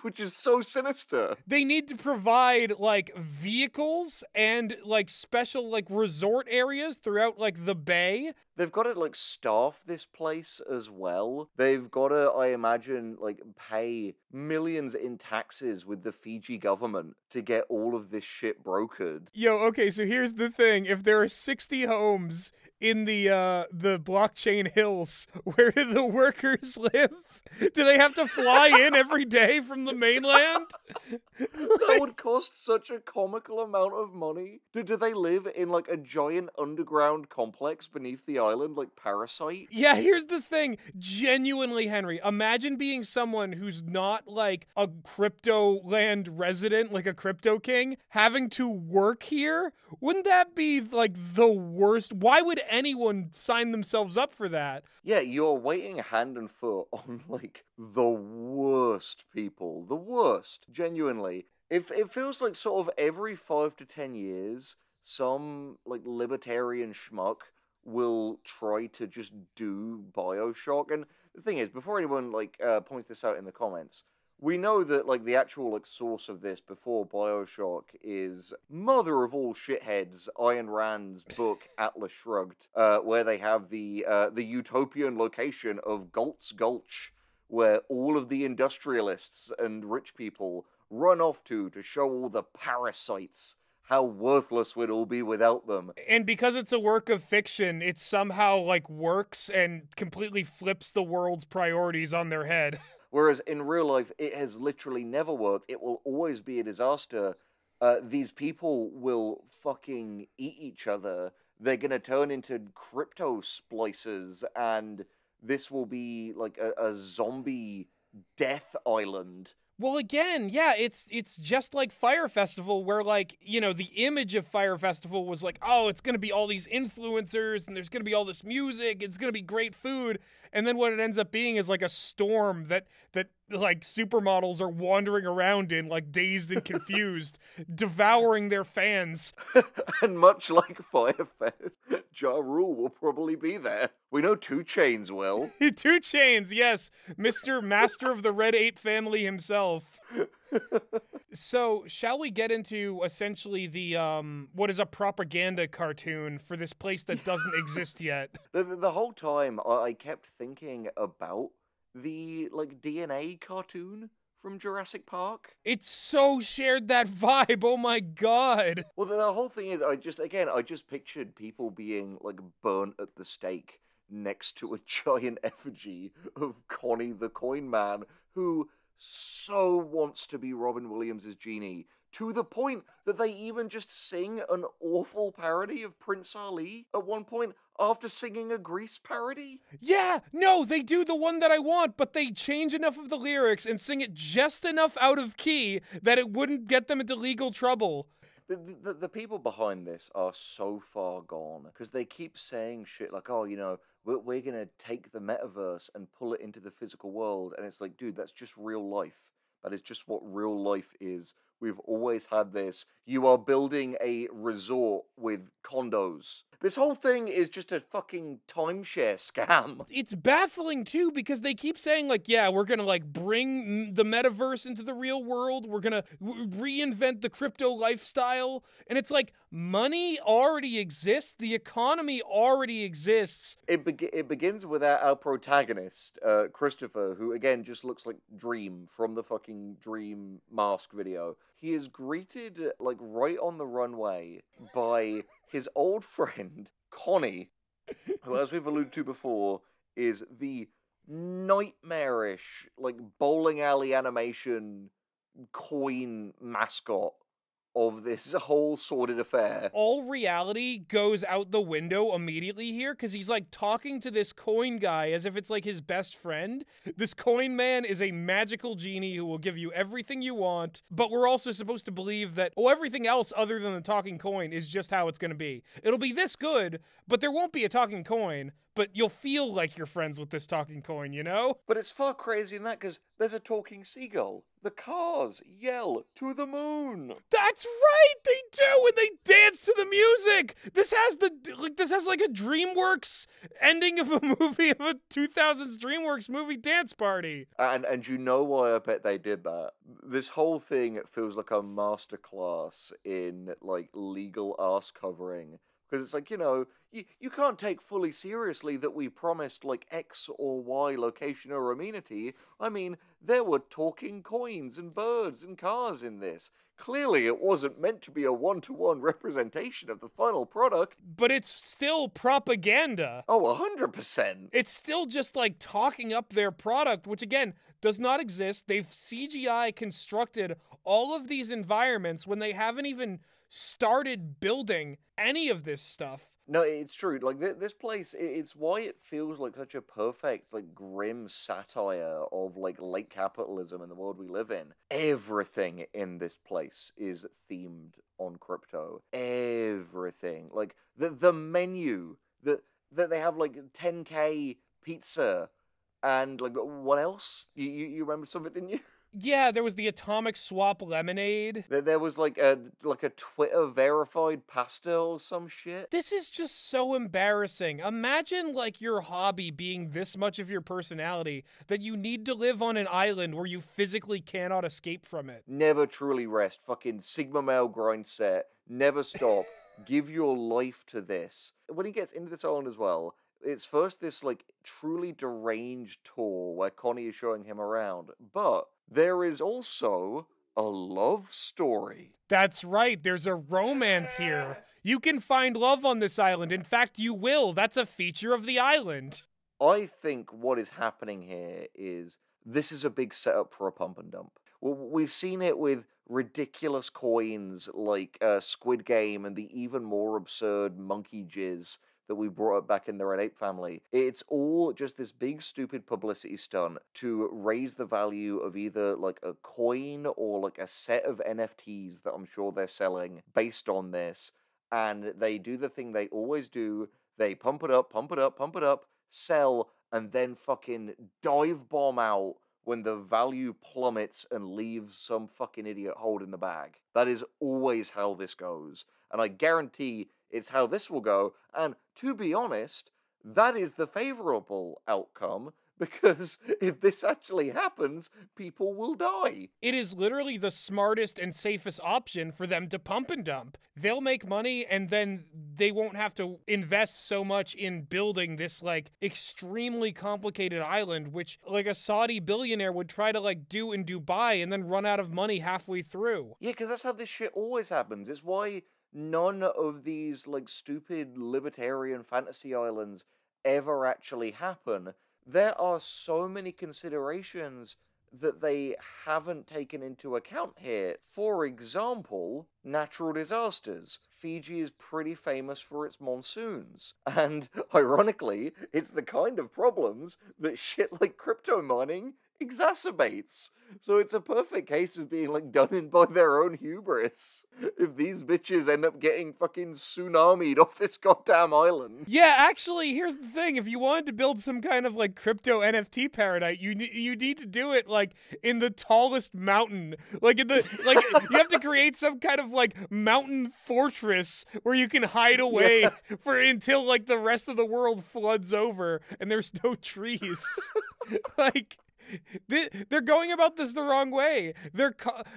Which is so sinister. They need to provide, like, vehicles and, like, special, like, resort areas throughout, like, the bay. They've got to, like, staff this place as well. They've got to, I imagine, like, pay millions in taxes with the Fiji government to get all of this shit brokered. Yo, okay, so here's the thing. If there are sixty homes in the uh, the blockchain hills, where do the workers live? Do they have to fly in every day from the mainland? That would cost such a comical amount of money. Do, do they live in, like, a giant underground complex beneath the island, like Parasite? Yeah, here's the thing. Genuinely, Henry, imagine being someone who's not, like, a Cryptoland resident, like a crypto king, having to work here. Wouldn't that be, like, the worst? Why would anyone sign themselves up for that? Yeah, you're waiting hand and foot on, like, the worst people. The worst, genuinely. It, it feels like sort of every five to ten years, some, like, libertarian schmuck will try to just do BioShock. And the thing is, before anyone, like, uh, points this out in the comments, we know that, like, the actual, like, source of this before BioShock is mother of all shitheads, Ayn Rand's book Atlas Shrugged, uh, where they have the uh, the utopian location of Galt's Gulch, where all of the industrialists and rich people run off to to show all the parasites how worthless we'd all be without them. And because it's a work of fiction, it somehow, like, works and completely flips the world's priorities on their head. Whereas in real life, it has literally never worked. It will always be a disaster. Uh, these people will fucking eat each other. They're going to turn into crypto splicers, and this will be, like, a, a zombie death island. Well, again, yeah, it's it's just like Fyre Festival, where, like, you know, the image of Fyre Festival was like, oh, it's going to be all these influencers, and there's going to be all this music, it's going to be great food, and then what it ends up being is, like, a storm that, that like, supermodels are wandering around in, like, dazed and confused, devouring their fans. And much like Fyre Fest, Ja Rule will probably be there. We know two Chainz will. two Chainz, yes. Mister Master of the Red Ape family himself. So, shall we get into essentially the um what is a propaganda cartoon for this place that doesn't exist yet? The, the whole time I kept thinking about the, like, D N A cartoon from Jurassic Park. It so shared that vibe, oh my god. Well, the, the whole thing is, I just, again, I just pictured people being, like, burnt at the stake, next to a giant effigy of Connie the Coin Man, who so wants to be Robin Williams' genie, to the point that they even just sing an awful parody of Prince Ali at one point after singing a Grease parody? Yeah, no, they do the one that I want, but they change enough of the lyrics and sing it just enough out of key that it wouldn't get them into legal trouble. The, the, the people behind this are so far gone, because they keep saying shit like, oh, you know, we're, we're going to take the metaverse and pull it into the physical world. And it's like, dude, that's just real life. That is just what real life is. We've always had this. You are building a resort with condos. This whole thing is just a fucking timeshare scam. It's baffling, too, because they keep saying, like, yeah, we're going to, like, bring the metaverse into the real world. We're going to reinvent the crypto lifestyle. And it's like, money already exists. The economy already exists. It, be it begins with our, our protagonist, uh, Christopher, who, again, just looks like Dream from the fucking Dream Mask video. He is greeted, like, right on the runway by his old friend, Connie, who, as we've alluded to before, is the nightmarish, like, bowling alley animation coin mascot of this whole sordid affair. All reality goes out the window immediately here, because he's, like, talking to this coin guy as if it's, like, his best friend. This coin man is a magical genie who will give you everything you want, but we're also supposed to believe that, oh, everything else other than the talking coin is just how it's going to be. It'll be this good, but there won't be a talking coin, but you'll feel like you're friends with this talking coin, you know? But it's far crazier than that, because there's a talking seagull. The cars yell to the moon. That's right, they do, and they dance to the music. This has the like, this has like a DreamWorks ending of a movie, of a two thousands DreamWorks movie dance party. And and you know why I bet they did that? This whole thing feels like a masterclass in like legal ass covering. Because it's like, you know, you, you can't take fully seriously that we promised, like, X or Y location or amenity. I mean, there were talking coins and birds and cars in this. Clearly, it wasn't meant to be a one-to-one representation of the final product. But it's still propaganda. Oh, one hundred percent. It's still just, like, talking up their product, which, again, does not exist. They've C G I constructed all of these environments when they haven't even started building any of this stuff. No, it's true. Like, th this place, it's why it feels like such a perfect, like, grim satire of, like, late capitalism and the world we live in. Everything in this place is themed on crypto. Everything. Like, the, the menu, that the, they have, like, ten K pizza, and, like, what else? You, you, you remember something, didn't you? Yeah, there was the Atomic Swap Lemonade. There was like a like a Twitter verified pasta or some shit. This is just so embarrassing. Imagine like your hobby being this much of your personality that you need to live on an island where you physically cannot escape from it. Never truly rest. Fucking Sigma male grind set. Never stop. Give your life to this. When he gets into this island as well, it's first this like truly deranged tour where Connie is showing him around, but there is also a love story. That's right. There's a romance here. You can find love on this island. In fact, you will. That's a feature of the island. I think what is happening here is this is a big setup for a pump and dump. We've seen it with ridiculous coins like uh, Squid Game and the even more absurd Monkey Jizz that we brought up back in the Red Ape family. It's all just this big, stupid publicity stunt to raise the value of either, like, a coin or, like, a set of N F Ts that I'm sure they're selling based on this. And they do the thing they always do. They pump it up, pump it up, pump it up, sell, and then fucking dive bomb out when the value plummets and leaves some fucking idiot holding the bag. That is always how this goes. And I guarantee it's how this will go, and to be honest, that is the favorable outcome, because if this actually happens, people will die. It is literally the smartest and safest option for them to pump and dump. They'll make money, and then they won't have to invest so much in building this, like, extremely complicated island, which, like, a Saudi billionaire would try to, like, do in Dubai and then run out of money halfway through. Yeah, because that's how this shit always happens. It's why none of these, like, stupid libertarian fantasy islands ever actually happen. There are so many considerations that they haven't taken into account here. For example, natural disasters. Fiji is pretty famous for its monsoons. And ironically, it's the kind of problems that shit like crypto mining exacerbates. So it's a perfect case of being like done in by their own hubris if these bitches end up getting fucking tsunamied off this goddamn island. Yeah, actually, here's the thing. If you wanted to build some kind of like crypto N F T paradise, you you need to do it like in the tallest mountain. Like in the like you have to create some kind of like mountain fortress where you can hide away yeah. for until like the rest of the world floods over and there's no trees. Like they're going about this the wrong way. They're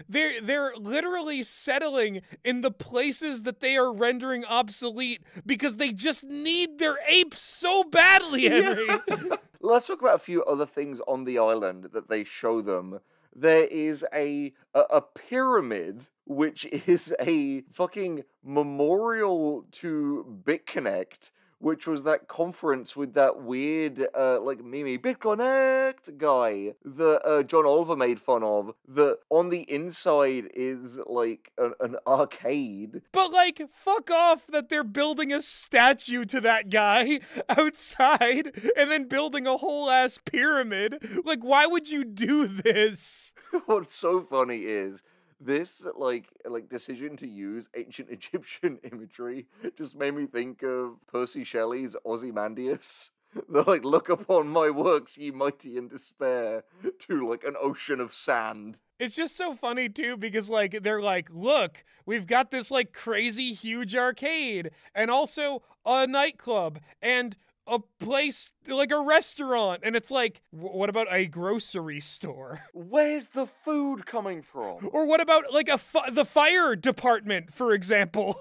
they're they're literally settling in the places that they are rendering obsolete because they just need their apes so badly, Henry. Yeah. Let's talk about a few other things on the island that they show them. There is a, a a pyramid which is a fucking memorial to BitConnect, which was that conference with that weird, uh, like, Mimi BitConnect guy that uh, John Oliver made fun of, that on the inside is, like, an, an arcade. But, like, fuck off that they're building a statue to that guy outside and then building a whole-ass pyramid. Like, why would you do this? What's so funny is this, like, like decision to use ancient Egyptian imagery just made me think of Percy Shelley's Ozymandias. They're like, look upon my works, ye mighty in despair, to, like, an ocean of sand. It's just so funny, too, because, like, they're like, look, we've got this, like, crazy huge arcade, and also a nightclub, and a place, like a restaurant, and it's like, what about a grocery store? Where's the food coming from? Or what about, like, a fi the fire department, for example?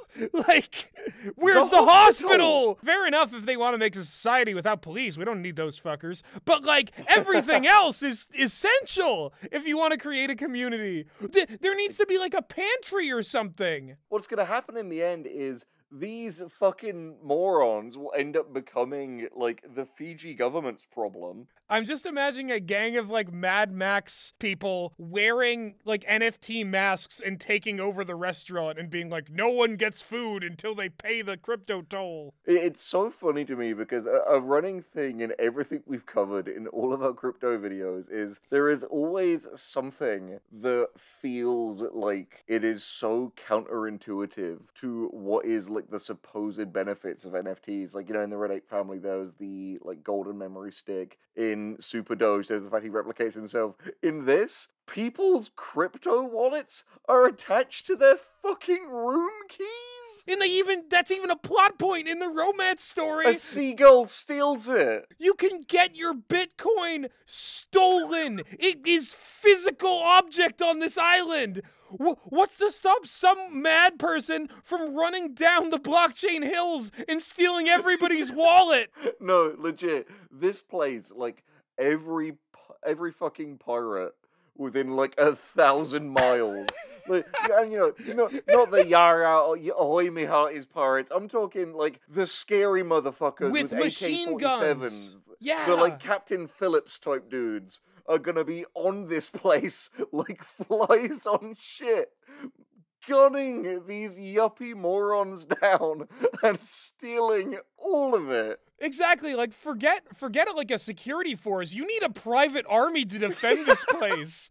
Like, where's the, the hospital? hospital? Fair enough if they want to make a society without police. We don't need those fuckers. But, like, everything else is essential if you want to create a community. Th there needs to be, like, a pantry or something. What's going to happen in the end is these fucking morons will end up becoming, like, the Fiji government's problem. I'm just imagining a gang of, like, Mad Max people wearing, like, N F T masks and taking over the restaurant and being like, no one gets food until they pay the crypto toll. It's so funny to me because a, a running thing in everything we've covered in all of our crypto videos is there is always something that feels like it is so counterintuitive to what is, like, the supposed benefits of N F Ts. Like, you know, in the Red Ape family, there's the, like, golden memory stick. In Super Doge, there's the fact he replicates himself. In this, people's crypto wallets are attached to their fucking room keys. And they even, that's even a plot point in the romance story. A seagull steals it. You can get your Bitcoin stolen. It is physical object on this island. What's to stop some mad person from running down the blockchain hills and stealing everybody's wallet? No, legit. This plays like every every fucking pirate within like a thousand miles. Like, and you know, you know, not the Yara or Ahoy Me Hearties pirates. I'm talking like the scary motherfuckers with, with A K forty-sevens. Yeah, the like Captain Phillips type dudes are gonna be on this place like flies on shit, gunning these yuppie morons down and stealing all of it. Exactly, like, forget forget it like a security force. You need a private army to defend this place.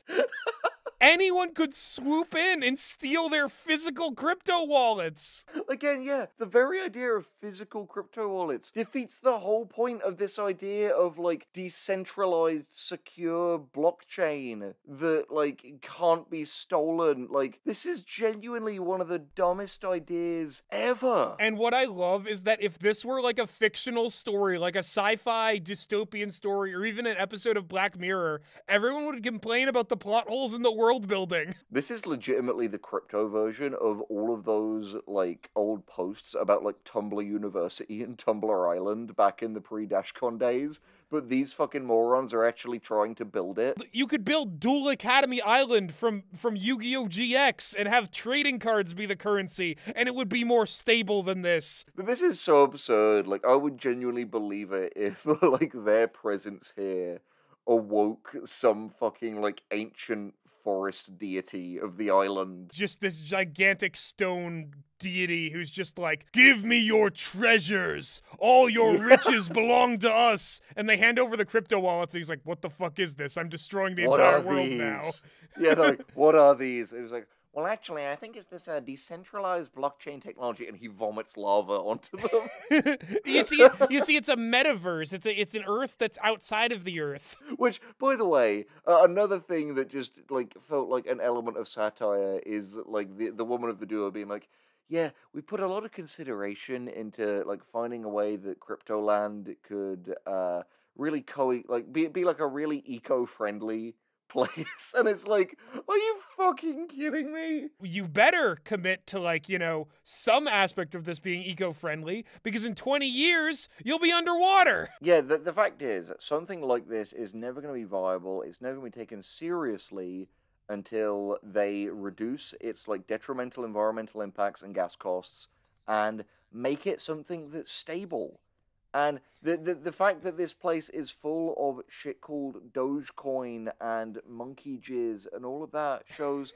Anyone could swoop in and steal their physical crypto wallets. Again, yeah, the very idea of physical crypto wallets defeats the whole point of this idea of, like, decentralized, secure blockchain that, like, can't be stolen. Like, this is genuinely one of the dumbest ideas ever. And what I love is that if this were, like, a fictional story, like a sci-fi dystopian story, or even an episode of Black Mirror, everyone would complain about the plot holes in the world world building. This is legitimately the crypto version of all of those, like, old posts about, like, Tumblr University and Tumblr Island back in the pre-Dashcon days, but these fucking morons are actually trying to build it. You could build Duel Academy Island from, from Yu-Gi-Oh! G X and have trading cards be the currency, and it would be more stable than this. This is so absurd. Like, I would genuinely believe it if, like, their presence here awoke some fucking, like, ancient forest deity of the island. Just this gigantic stone deity who's just like, give me your treasures! All your yeah. riches belong to us! And they hand over the crypto wallets, and he's like, what the fuck is this? I'm destroying the what entire world these? now. Yeah, they're like, what are these? And he's like, well, actually, I think it's this uh, decentralized blockchain technology, and he vomits lava onto them. you see, you see, it's a metaverse. It's a, it's an Earth that's outside of the Earth. Which, by the way, uh, another thing that just like felt like an element of satire is like the the woman of the duo being like, yeah, we put a lot of consideration into like finding a way that Cryptoland could uh, really co like be be like a really eco-friendly place. And it's like, are you fucking kidding me? You better commit to, like, you know, some aspect of this being eco-friendly, because in twenty years you'll be underwater. Yeah, the, the fact is, something like this is never going to be viable. It's never going to be taken seriously until they reduce its, like, detrimental environmental impacts and gas costs and make it something that's stable. And the, the the fact that this place is full of shit called Dogecoin and monkey jizz and all of that shows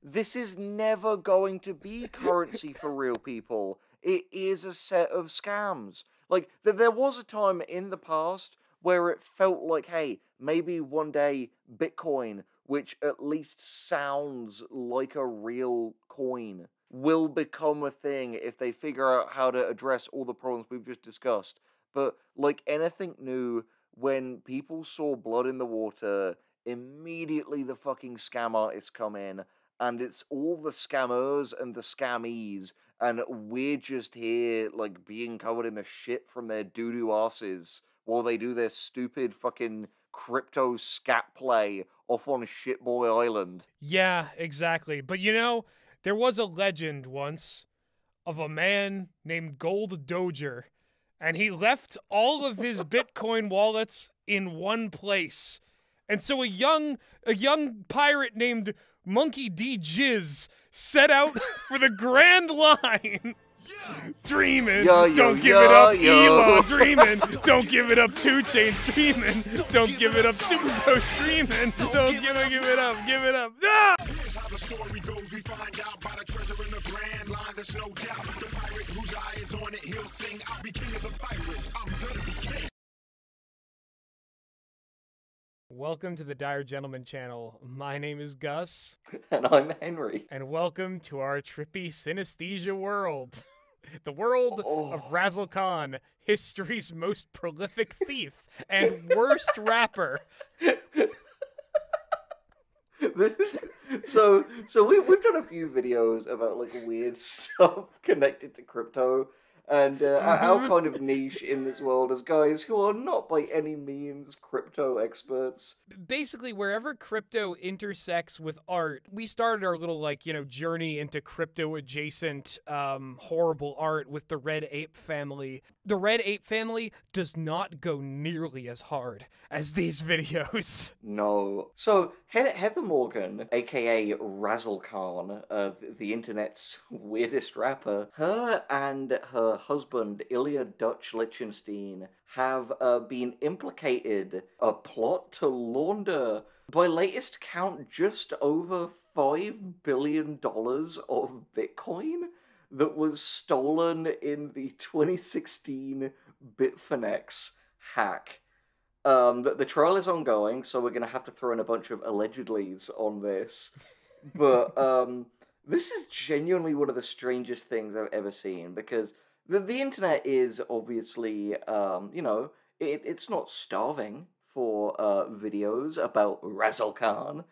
this is never going to be currency for real people. It is a set of scams. Like, th there was a time in the past where it felt like, hey, maybe one day Bitcoin, which at least sounds like a real coin, will become a thing if they figure out how to address all the problems we've just discussed. But like anything new, when people saw blood in the water, immediately the fucking scam artists come in, and it's all the scammers and the scammies, and we're just here, like, being covered in the shit from their doo-doo asses while they do their stupid fucking crypto scat play off on Shitboy Island. Yeah, exactly. But, you know, there was a legend once of a man named Gold Doger, and he left all of his Bitcoin wallets in one place. And so a young a young pirate named Monkey D. Jizz set out for the grand line. Dreamin', yo, yo, don't give yo, it up, E-Law, dreamin', don't give it up, Two Chainz, dreamin', don't give it up, Superghost, dreamin', don't give it, give it up, give it up, no! Here's how the story goes, we find out by the treasure in the grand line, there's no doubt, the pirate whose eye is on it, he'll sing, I'll be king of the pirates, I'm gonna be king. Welcome to the Dire Gentleman channel. My name is Gus. And I'm Henry. And welcome to our trippy synesthesia world. The world oh. of Razzle Khan, history's most prolific thief and worst rapper. This is, so so we, we've done a few videos about, like, weird stuff connected to crypto. And uh, mm-hmm. our kind of niche in this world is guys who are not by any means crypto experts. Basically, wherever crypto intersects with art, we started our little, like, you know, journey into crypto-adjacent um, horrible art with the Red Ape family. The Red Ape family does not go nearly as hard as these videos. No. So, he Heather Morgan, a k a. Razzle Khan, uh, the internet's weirdest rapper, her and her husband, Ilya Dutch Lichtenstein, have uh, been implicated a plot to launder, by latest count, just over five billion dollars of Bitcoin that was stolen in the twenty sixteen Bitfinex hack. Um, the, the trial is ongoing, so we're going to have to throw in a bunch of allegedlys on this. But um, this is genuinely one of the strangest things I've ever seen, because The, the internet is obviously, um, you know, it, it's not starving for uh, videos about Razzle Khan.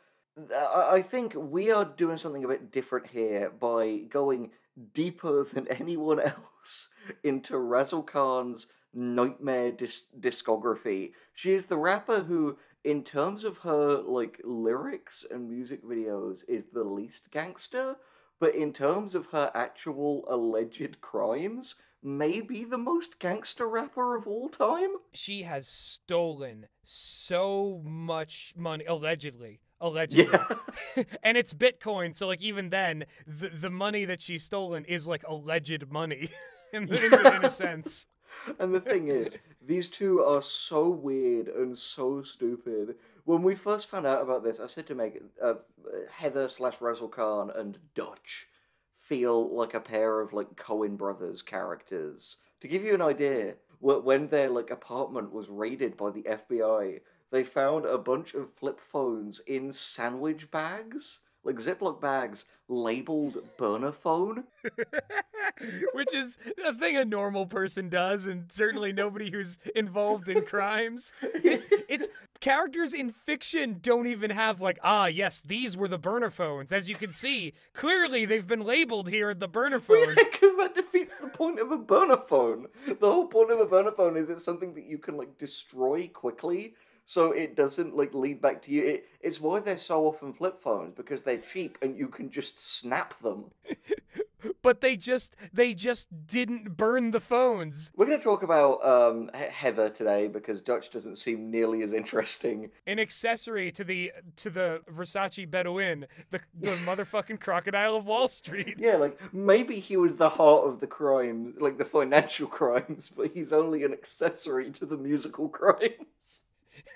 I, I think we are doing something a bit different here by going deeper than anyone else into Razzle Khan's nightmare dis discography. She is the rapper who in terms of her, like, lyrics and music videos, is the least gangster, but in terms of her actual alleged crimes, maybe the most gangster rapper of all time? She has stolen so much money, allegedly. Allegedly. Yeah. And it's Bitcoin, so, like, even then, the, the money that she's stolen is, like, alleged money, in, yeah. in, in a sense. And the thing is, these two are so weird and so stupid. When we first found out about this, I said to Meg, uh, Heather slash Razzle Khan and Dutch feel like a pair of, like, Coen Brothers characters. To give you an idea, when their, like, apartment was raided by the F B I, they found a bunch of flip phones in sandwich bags, like Ziploc bags, labeled burner phone. Which is a thing a normal person does, and certainly nobody who's involved in crimes. It, it's characters in fiction don't even have, like, ah, yes, these were the burner phones. As you can see, clearly they've been labeled here the burner phones. Because yeah, that defeats the point of a burner phone. The whole point of a burner phone is it's something that you can, like, destroy quickly. So it doesn't, like, lead back to you. It, it's why they're so often flip phones, because they're cheap and you can just snap them. But they just, they just didn't burn the phones. We're going to talk about um, Heather today because Dutch doesn't seem nearly as interesting. An accessory to the to the Versace Bedouin, the, the motherfucking Crocodile of Wall Street. Yeah, like, maybe he was the heart of the crime, like the financial crimes, but he's only an accessory to the musical crimes.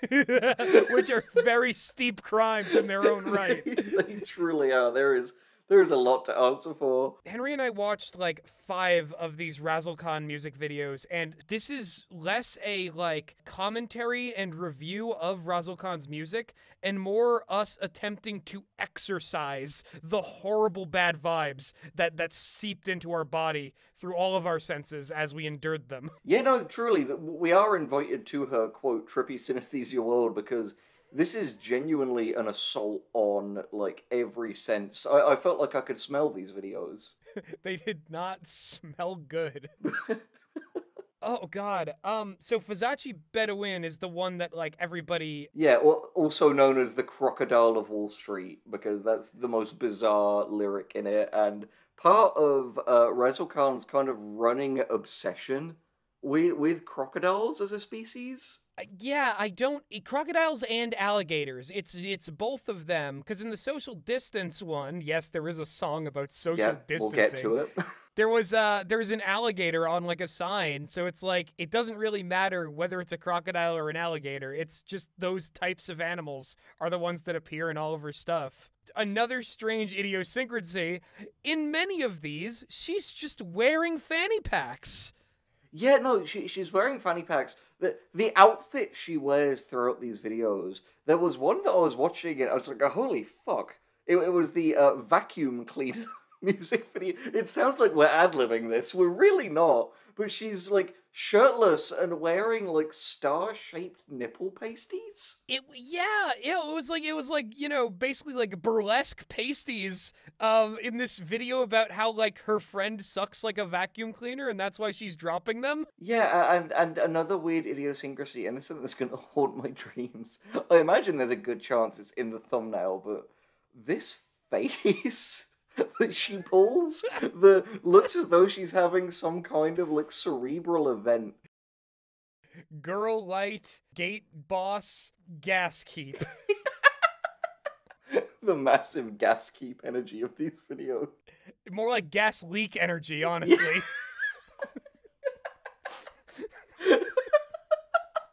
Which are very steep crimes in their own right. They, they truly are. There is there is a lot to answer for. Henry and I watched, like, five of these Razzle Khan music videos, and this is less a, like, commentary and review of Razzle Khan's music, and more us attempting to exorcise the horrible bad vibes that, that seeped into our body through all of our senses as we endured them. Yeah, no, truly, we are invited to her, quote, trippy synesthesia world, because this is genuinely an assault on, like, every sense. I, I felt like I could smell these videos. They did not smell good. Oh, God. Um, so Versace Bedouin is the one that, like, everybody... Yeah, also known as the Crocodile of Wall Street, because that's the most bizarre lyric in it. And part of uh, Razzle Khan's kind of running obsession with, with crocodiles as a species... Yeah, I don't... Crocodiles and alligators. It's it's both of them. Because in the social distance one, yes, there is a song about social yeah, distancing. We'll get to it. There was uh, there was an alligator on, like, a sign. So it's like, it doesn't really matter whether it's a crocodile or an alligator. It's just those types of animals are the ones that appear in all of her stuff. Another strange idiosyncrasy. In many of these, she's just wearing fanny packs. Yeah, no, she, she's wearing fanny packs. The, the outfit she wears throughout these videos, there was one that I was watching and I was like, oh, holy fuck. It, it was the uh, vacuum cleaner music video. It sounds like we're ad-libbing this. We're really not. But she's, like, shirtless and wearing, like, star-shaped nipple pasties. It yeah, it was like it was like you know basically like burlesque pasties. Um, in this video about how, like, her friend sucks like a vacuum cleaner and that's why she's dropping them. Yeah, and and another weird idiosyncrasy, and this is gonna haunt my dreams. I imagine there's a good chance it's in the thumbnail, but this face. That she pulls, that looks as though she's having some kind of, like, cerebral event. Girl light, gate boss, gas keep. The massive gas keep energy of these videos. More like gas leak energy, honestly.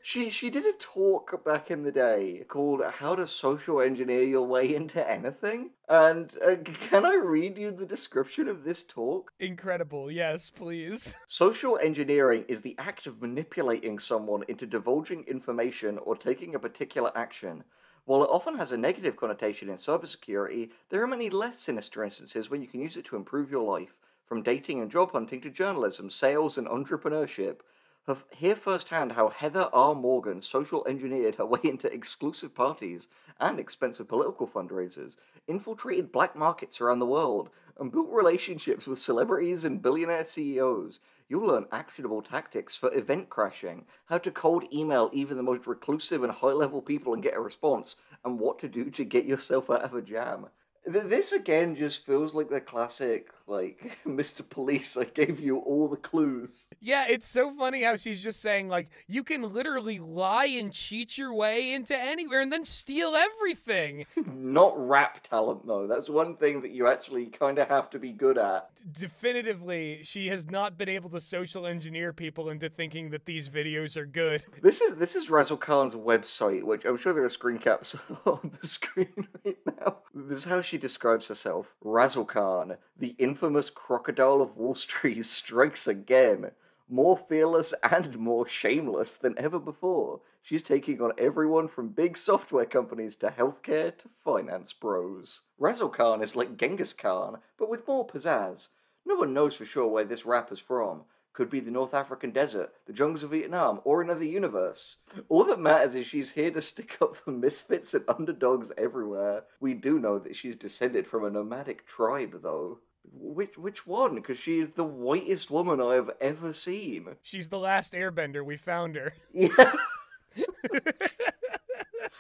She she did a talk back in the day called How to Social Engineer Your Way Into Anything. And uh, can I read you the description of this talk? Incredible. Yes, please. Social engineering is the act of manipulating someone into divulging information or taking a particular action. While it often has a negative connotation in cybersecurity, there are many less sinister instances when you can use it to improve your life, from dating and job hunting to journalism, sales and entrepreneurship. have hear firsthand how Heather R. Morgan social engineered her way into exclusive parties and expensive political fundraisers, infiltrated black markets around the world, and built relationships with celebrities and billionaire C E Os. You'll learn actionable tactics for event crashing, how to cold email even the most reclusive and high-level people and get a response, and what to do to get yourself out of a jam. This again just feels like the classic, like, Mister Police, I gave you all the clues. Yeah, it's so funny how she's just saying, like, you can literally lie and cheat your way into anywhere and then steal everything. Not rap talent, though. That's one thing that you actually kind of have to be good at. Definitively, she has not been able to social engineer people into thinking that these videos are good. This is this is Razzle Khan's website, which I'm sure there are screen caps on the screen right now. This is how she She describes herself. Razzle Khan, the infamous crocodile of Wall Street, strikes again. More fearless and more shameless than ever before. She's taking on everyone from big software companies to healthcare to finance bros. Razzle Khan is like Genghis Khan, but with more pizzazz. No one knows for sure where this rap is from. Could be the North African desert, the jungles of Vietnam, or another universe. All that matters is she's here to stick up for misfits and underdogs everywhere. We do know that she's descended from a nomadic tribe, though. Which which one? Because she is the whitest woman I have ever seen. She's the last airbender. We found her. Yeah.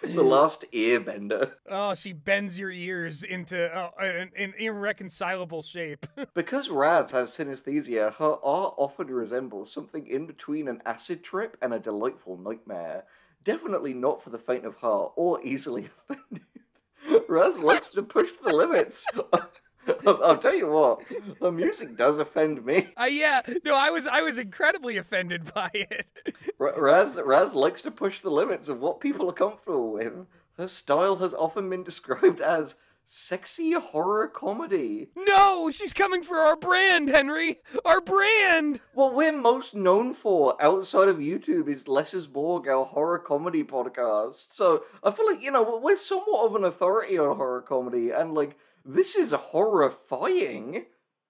The last airbender. Oh, she bends your ears into uh, an, an irreconcilable shape. Because Raz has synesthesia, her art often resembles something in between an acid trip and a delightful nightmare. Definitely not for the faint of heart or easily offended. Raz likes to push the limits. I'll, I'll tell you what, her music does offend me. Uh, yeah, no, I was I was incredibly offended by it. Raz, Raz likes to push the limits of what people are comfortable with. Her style has often been described as sexy horror comedy. No, she's coming for our brand, Henry! Our brand! What we're most known for outside of YouTube is Less is Borg, our horror comedy podcast. So I feel like, you know, we're somewhat of an authority on horror comedy, and like, this is horrifying,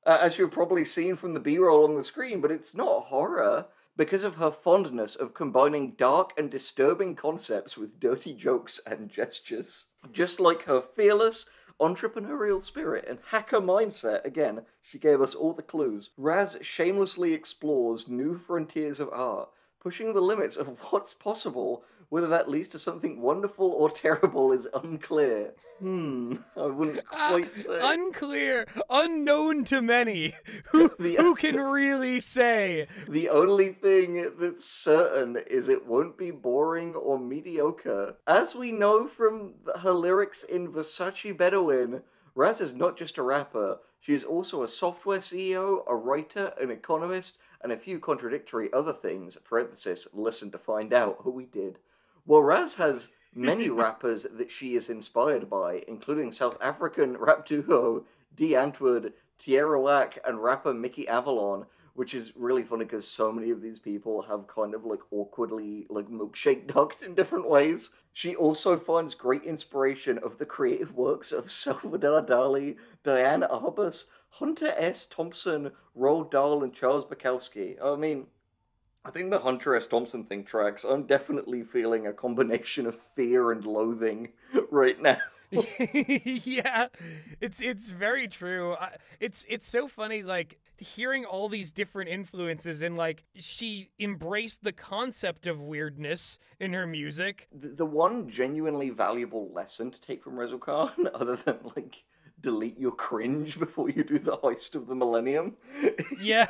uh, as you've probably seen from the B-roll on the screen, but it's not horror because of her fondness of combining dark and disturbing concepts with dirty jokes and gestures. Just like her fearless, entrepreneurial spirit and hacker mindset, again, she gave us all the clues. Raz shamelessly explores new frontiers of art, pushing the limits of what's possible. Whether that leads to something wonderful or terrible is unclear. Hmm, I wouldn't quite uh, say. Unclear, unknown to many. Who, the, who can really say? The only thing that's certain is it won't be boring or mediocre. As we know from her lyrics in Versace Bedouin, Raz is not just a rapper. She is also a software C E O, a writer, an economist, and a few contradictory other things, parenthesis, listen to find out who we did. Well, Raz has many rappers that she is inspired by, including South African rap duo D. Antwoord, Tierra Whack, and rapper Mickey Avalon, which is really funny because so many of these people have kind of like awkwardly like milkshake ducked in different ways. She also finds great inspiration of the creative works of Salvador Dali, Diane Arbus, Hunter S. Thompson, Roald Dahl, and Charles Bukowski. I mean, I think the Hunter S. Thompson thing tracks. I'm definitely feeling a combination of fear and loathing right now. Yeah, it's it's very true. I, it's it's so funny, like, hearing all these different influences, and like, she embraced the concept of weirdness in her music. The, the one genuinely valuable lesson to take from Razzle Khan, other than like, delete your cringe before you do the heist of the millennium. Yeah.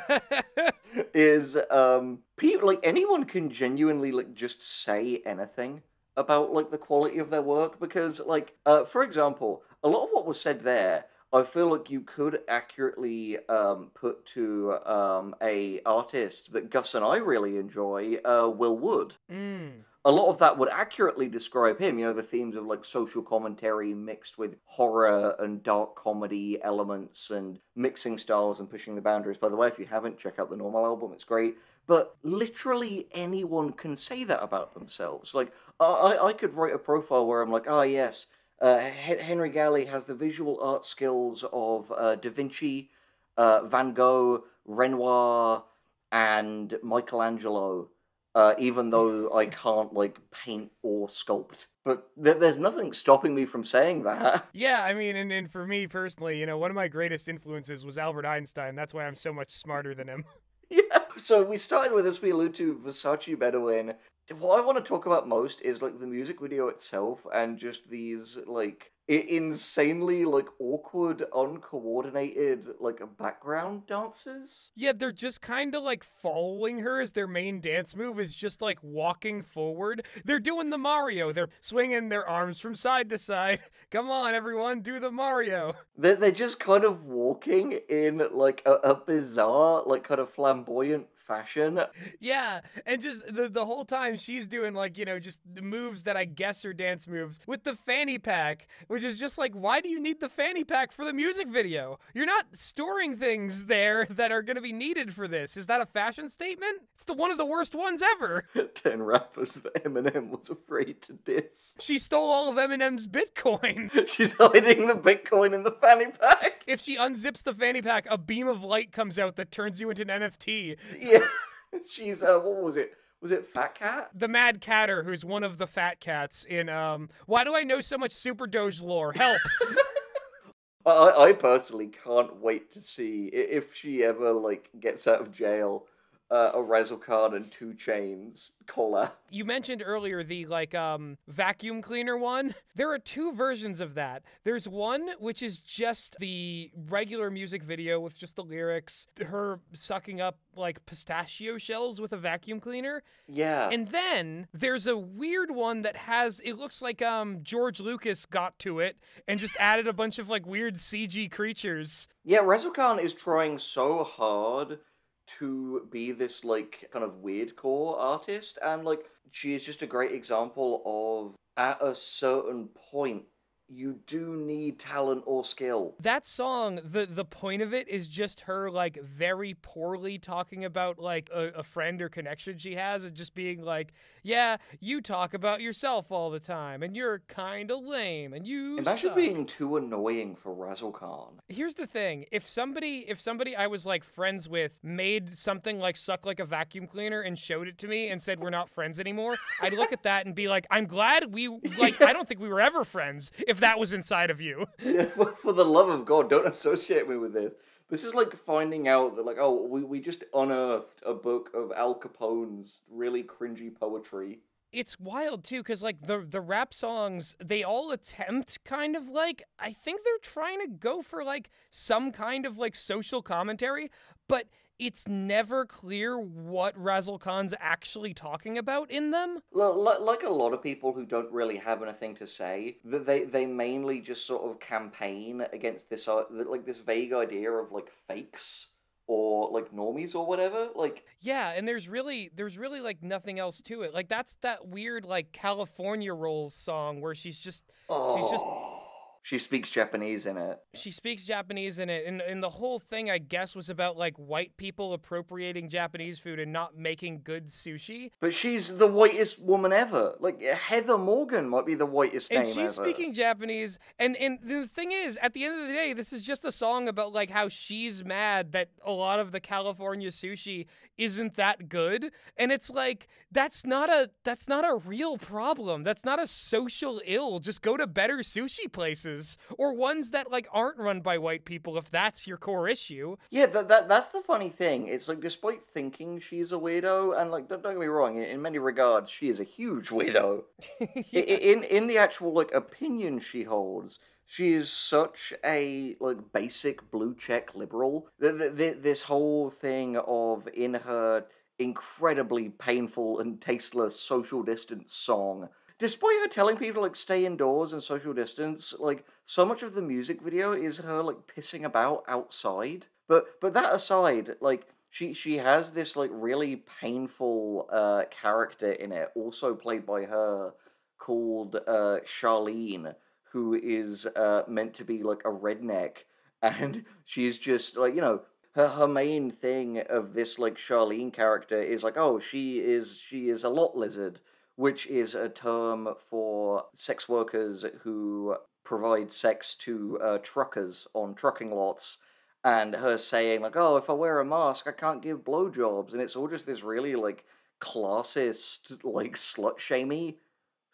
Is um people, like, anyone can genuinely like just say anything about like the quality of their work, because like uh for example, a lot of what was said there, I feel like you could accurately um put to um a artist that Gus and I really enjoy, uh Will Wood. Mm. A lot of that would accurately describe him, you know, the themes of like social commentary mixed with horror and dark comedy elements and mixing styles and pushing the boundaries. By the way, if you haven't, check out the Normal album, it's great. But literally anyone can say that about themselves. Like, I, I could write a profile where I'm like, ah, oh, yes, uh, Henry Galley has the visual art skills of uh, Da Vinci, uh, Van Gogh, Renoir, and Michelangelo. Uh, even though I can't, like, paint or sculpt. But th there's nothing stopping me from saying that. Yeah, I mean, and, and for me personally, you know, one of my greatest influences was Albert Einstein. That's why I'm so much smarter than him. Yeah, so we started with, as we alluded to, Versace Bedouin. What I want to talk about most is, like, the music video itself and just these, like, insanely, like, awkward, uncoordinated, like, background dances. Yeah, they're just kind of, like, following her as their main dance move is just, like, walking forward. They're doing the Mario. They're swinging their arms from side to side. Come on, everyone, do the Mario. They're, they're just kind of walking in, like, a, a bizarre, like, kind of flamboyant fashion. Yeah, and just the, the whole time she's doing, like, you know, just the moves that I guess are dance moves with the fanny pack, which is just like, why do you need the fanny pack for the music video? You're not storing things there that are going to be needed for this. Is that a fashion statement? It's the one of the worst ones ever. ten rappers that Eminem was afraid to diss. She stole all of Eminem's Bitcoin. She's hiding the Bitcoin in the fanny pack. If she unzips the fanny pack, a beam of light comes out that turns you into an N F T. Yeah, she's, uh, what was it? Was it Fat Cat? The Mad Catter, who's one of the Fat Cats in, um, why do I know so much Super Doge lore? Help! I, I personally can't wait to see if she ever, like, gets out of jail. Uh, a Razzlecard and Two Chainz collab. You mentioned earlier the, like, um, vacuum cleaner one. There are two versions of that. There's one which is just the regular music video with just the lyrics, her sucking up, like, pistachio shells with a vacuum cleaner. Yeah. And then there's a weird one that has, it looks like um, George Lucas got to it and just added a bunch of, like, weird C G creatures. Yeah, Razzlecard is trying so hard to be this, like, kind of weirdcore artist, and, like, she is just a great example of, at a certain point, you do need talent or skill. That song, the the point of it is just her, like, very poorly talking about, like, a, a friend or connection she has, and just being like, yeah, you talk about yourself all the time, and you're kind of lame, and you Imagine suck. being too annoying for Razzlecard. Here's the thing. If somebody, if somebody I was, like, friends with made something like Suck Like a Vacuum Cleaner and showed it to me and said, we're not friends anymore, I'd look at that and be like, I'm glad we, like, I don't think we were ever friends. If that was inside of you. Yeah, for, for the love of God, don't associate me with this. This is like finding out that, like, oh, we, we just unearthed a book of Al Capone's really cringy poetry. It's wild, too, because, like, the, the rap songs, they all attempt kind of, like, I think they're trying to go for, like, some kind of, like, social commentary, but it's never clear what Razzlecard's actually talking about in them. Like a lot of people who don't really have anything to say, they they mainly just sort of campaign against this, like, this vague idea of, like, fakes or, like, normies or whatever. Like, yeah, and there's really there's really, like, nothing else to it. Like, that's that weird, like, California Rolls song where she's just oh. she's just. She speaks Japanese in it. She speaks Japanese in it, and, and the whole thing, I guess, was about, like, white people appropriating Japanese food and not making good sushi. But she's the whitest woman ever. Like, Heather Morgan might be the whitest name ever. And she's speaking Japanese, and, and the thing is, at the end of the day, this is just a song about, like, how she's mad that a lot of the California sushi isn't that good, and it's like, that's not a, that's not a real problem. That's not a social ill. Just go to better sushi places. Or ones that, like, aren't run by white people, if that's your core issue. Yeah, that, that that's the funny thing. It's like, despite thinking she's a weirdo, and, like, don't, don't get me wrong, in, in many regards, she is a huge weirdo. Yeah. In in the actual, like, opinion she holds, she is such a, like, basic blue check liberal. The, the, the, this whole thing of, in her incredibly painful and tasteless social distance song, despite her telling people, like, stay indoors and social distance, like, so much of the music video is her, like, pissing about outside. But but that aside, like, she she has this, like, really painful uh, character in it, also played by her, called uh, Charlene, who is uh, meant to be, like, a redneck. And she's just, like, you know, her, her main thing of this, like, Charlene character is, like, oh, she is she is a lot lizard, which is a term for sex workers who provide sex to uh, truckers on trucking lots, and her saying, like, oh, if I wear a mask, I can't give blowjobs, and it's all just this really, like, classist, like, slut-shamey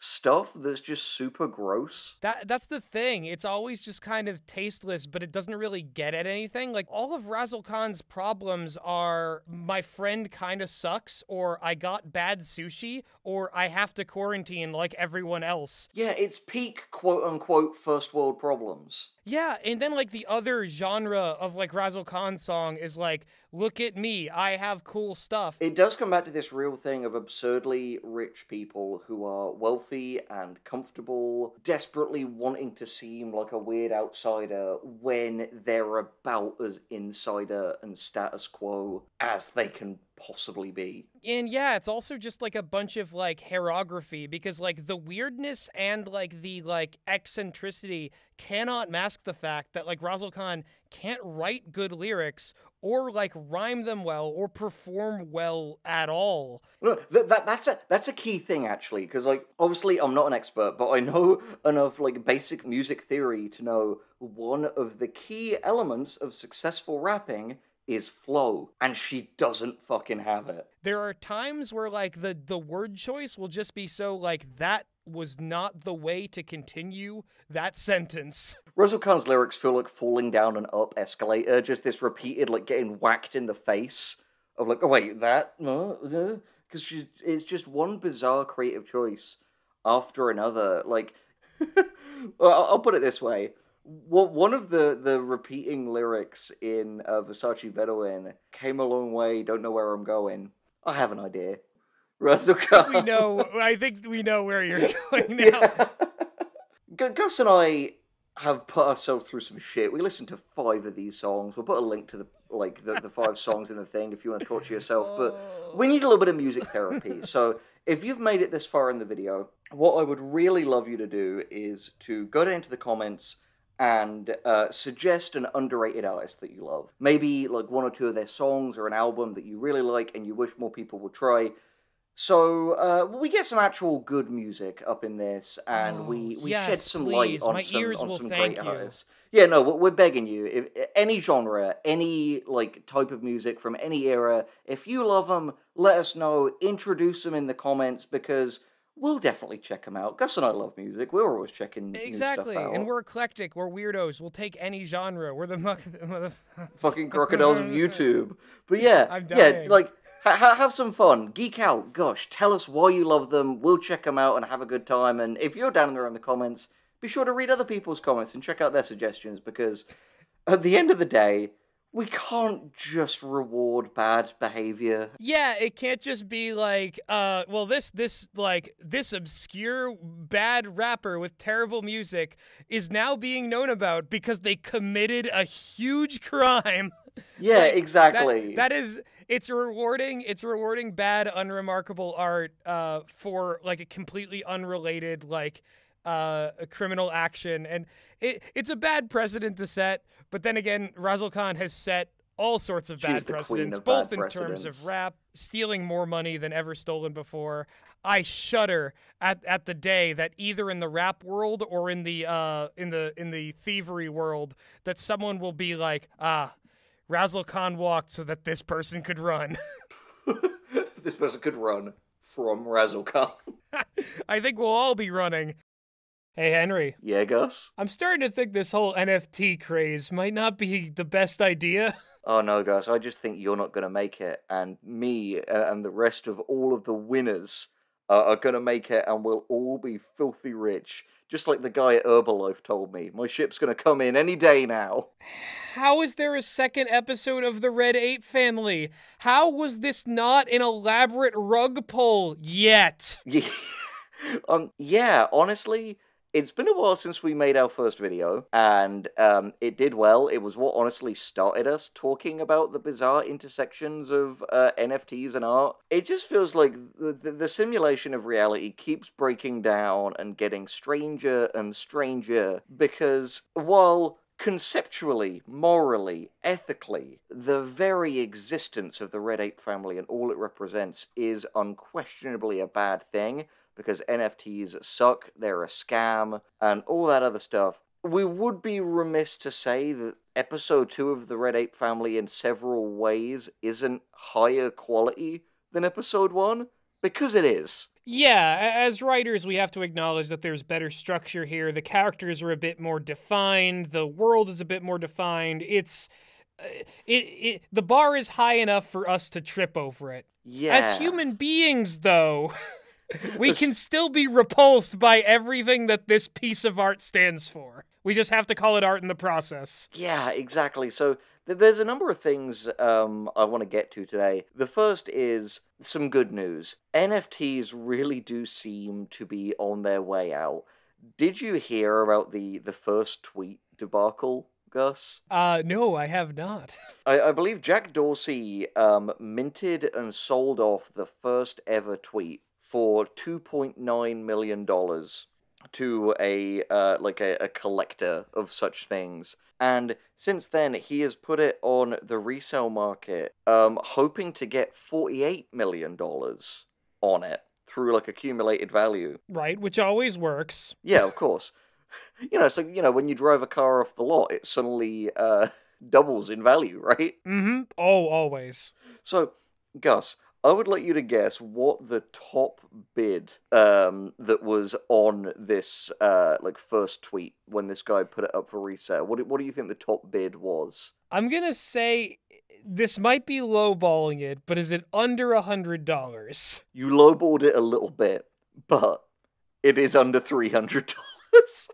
stuff that's just super gross. That That's the thing. It's always just kind of tasteless, but it doesn't really get at anything. Like, all of Razzle Khan's problems are, my friend kind of sucks, or I got bad sushi, or I have to quarantine like everyone else. Yeah, it's peak quote-unquote first world problems. Yeah, and then, like, the other genre of, like, Razzle Khan's song is, like, look at me, I have cool stuff. It does come back to this real thing of absurdly rich people who are wealthy and comfortable, desperately wanting to seem like a weird outsider when they're about as insider and status quo as they can possibly be. And yeah, it's also just like a bunch of like hairography, because like the weirdness and like the like eccentricity cannot mask the fact that like Razzle Khan can't write good lyrics or like rhyme them well or perform well at all. Look, that, that that's a that's a key thing actually, because like obviously I'm not an expert, but I know enough like basic music theory to know one of the key elements of successful rapping is flow, and she doesn't fucking have it. There are times where, like, the, the word choice will just be so, like, that was not the way to continue that sentence. Razzle Khan's lyrics feel like falling down an up escalator, just this repeated, like, getting whacked in the face of, like, oh, wait, that? Because she's, it's just one bizarre creative choice after another. Like, well, I'll put it this way. One of the, the repeating lyrics in uh, Versace Bedouin, came a long way, don't know where I'm going. I have an idea. Razzle Khan. We know, I think we know where you're going now. Yeah. Gus and I have put ourselves through some shit. We listened to five of these songs. We'll put a link to the like the, the five songs in the thing if you want to torture yourself. Oh. But we need a little bit of music therapy. So if you've made it this far in the video, what I would really love you to do is to go down to the comments and uh, suggest an underrated artist that you love. Maybe like one or two of their songs or an album that you really like and you wish more people would try. So uh, we get some actual good music up in this, and oh, we, we yes, shed some please. light on My some, ears on will some thank great you. artists. Yeah, no, we're begging you. If, any genre, any like type of music from any era, if you love them, let us know. Introduce them in the comments, because we'll definitely check them out. Gus and I love music. We're always checking exactly. new stuff out. And we're eclectic. We're weirdos. We'll take any genre. We're the, the fucking crocodiles of YouTube. But yeah, I'm dying. yeah, like ha have some fun, geek out. Gosh, tell us why you love them. We'll check them out and have a good time. And if you're down there in the comments, be sure to read other people's comments and check out their suggestions, because at the end of the day, we can't just reward bad behavior. Yeah, it can't just be like, uh, well, this, this, like, this obscure bad rapper with terrible music is now being known about because they committed a huge crime. Yeah, like, exactly. That, that is, it's rewarding, it's rewarding bad, unremarkable art, uh, for, like, a completely unrelated, like, uh, a criminal action, and it, it's a bad precedent to set, but then again, Razzle Khan has set all sorts of bad precedents, both in terms of rap, stealing more money than ever stolen before. I shudder at, at the day that either in the rap world or in the, uh, in the, in the thievery world, that someone will be like, ah, Razzle Khan walked so that this person could run. This person could run from Razzle Khan. I think we'll all be running. Hey, Henry. Yeah, Gus? I'm starting to think this whole N F T craze might not be the best idea. Oh, no, Gus. I just think you're not going to make it. And me and the rest of all of the winners uh, are going to make it, and we'll all be filthy rich. Just like the guy at Herbalife told me. My ship's going to come in any day now. How is there a second episode of the Red Ape Family? How was this not an elaborate rug pull yet? um, yeah, honestly, it's been a while since we made our first video, and um, it did well. It was what honestly started us talking about the bizarre intersections of uh, N F Ts and art. It just feels like the, the simulation of reality keeps breaking down and getting stranger and stranger, because while conceptually, morally, ethically, the very existence of the Red Ape Family and all it represents is unquestionably a bad thing, because N F Ts suck, they're a scam, and all that other stuff. We would be remiss to say that episode two of the Red Ape Family in several ways isn't higher quality than episode one, because it is. Yeah, as writers, we have to acknowledge that there's better structure here. The characters are a bit more defined. The world is a bit more defined. It's it, it the bar is high enough for us to trip over it. Yeah. As human beings, though, we can still be repulsed by everything that this piece of art stands for. We just have to call it art in the process. Yeah, exactly. So th there's a number of things um, I want to get to today. The first is some good news. N F Ts really do seem to be on their way out. Did you hear about the, the first tweet debacle, Gus? Uh, no, I have not. I, I believe Jack Dorsey um, minted and sold off the first ever tweet for two point nine million dollars to a, uh, like a, a collector of such things. And since then, he has put it on the resale market, um, hoping to get forty-eight million dollars on it through, like, accumulated value. Right, which always works. Yeah, of course. You know, so, you know, when you drive a car off the lot, it suddenly uh, doubles in value, right? Mm-hmm. Oh, always. So, Gus, I would like you to guess what the top bid um, that was on this uh, like first tweet when this guy put it up for resale. What do, what do you think the top bid was? I'm going to say this might be lowballing it, but is it under one hundred dollars? You lowballed it a little bit, but it is under three hundred dollars.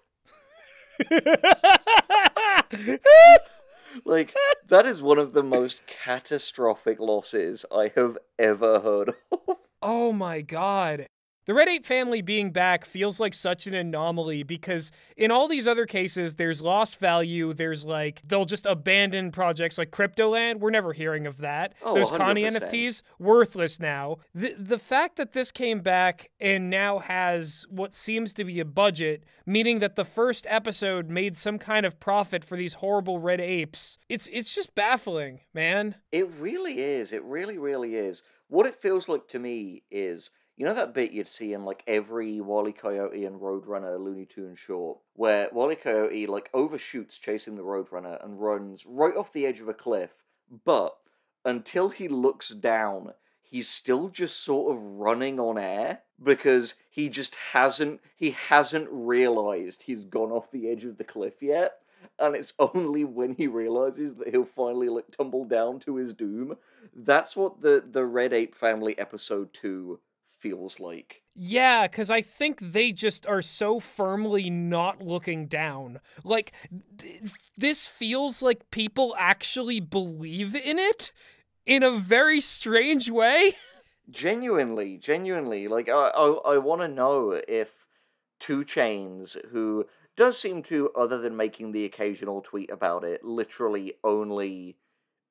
Like, that is one of the most catastrophic losses I have ever heard of. Oh my god. The Red Ape family being back feels like such an anomaly, because in all these other cases, there's lost value, there's, like, they'll just abandon projects like Cryptoland. We're never hearing of that. Oh, there's Connie N F Ts, worthless now. The, the fact that this came back and now has what seems to be a budget, meaning that the first episode made some kind of profit for these horrible Red Apes, it's, it's just baffling, man. It really is. It really, really is. What it feels like to me is, you know that bit you'd see in, like, every Wall-E Coyote and Roadrunner Looney Tunes short, where Wall-E Coyote, like, overshoots chasing the Roadrunner and runs right off the edge of a cliff, but until he looks down, he's still just sort of running on air, because he just hasn't, he hasn't realized he's gone off the edge of the cliff yet, and it's only when he realizes that he'll finally, like, tumble down to his doom. That's what the, the Red Ape Family Episode two feels like. Yeah, because I think they just are so firmly not looking down. Like, th this feels like people actually believe in it in a very strange way. Genuinely, genuinely. Like, I, I, I want to know if two Chainz, who does seem to, other than making the occasional tweet about it, literally only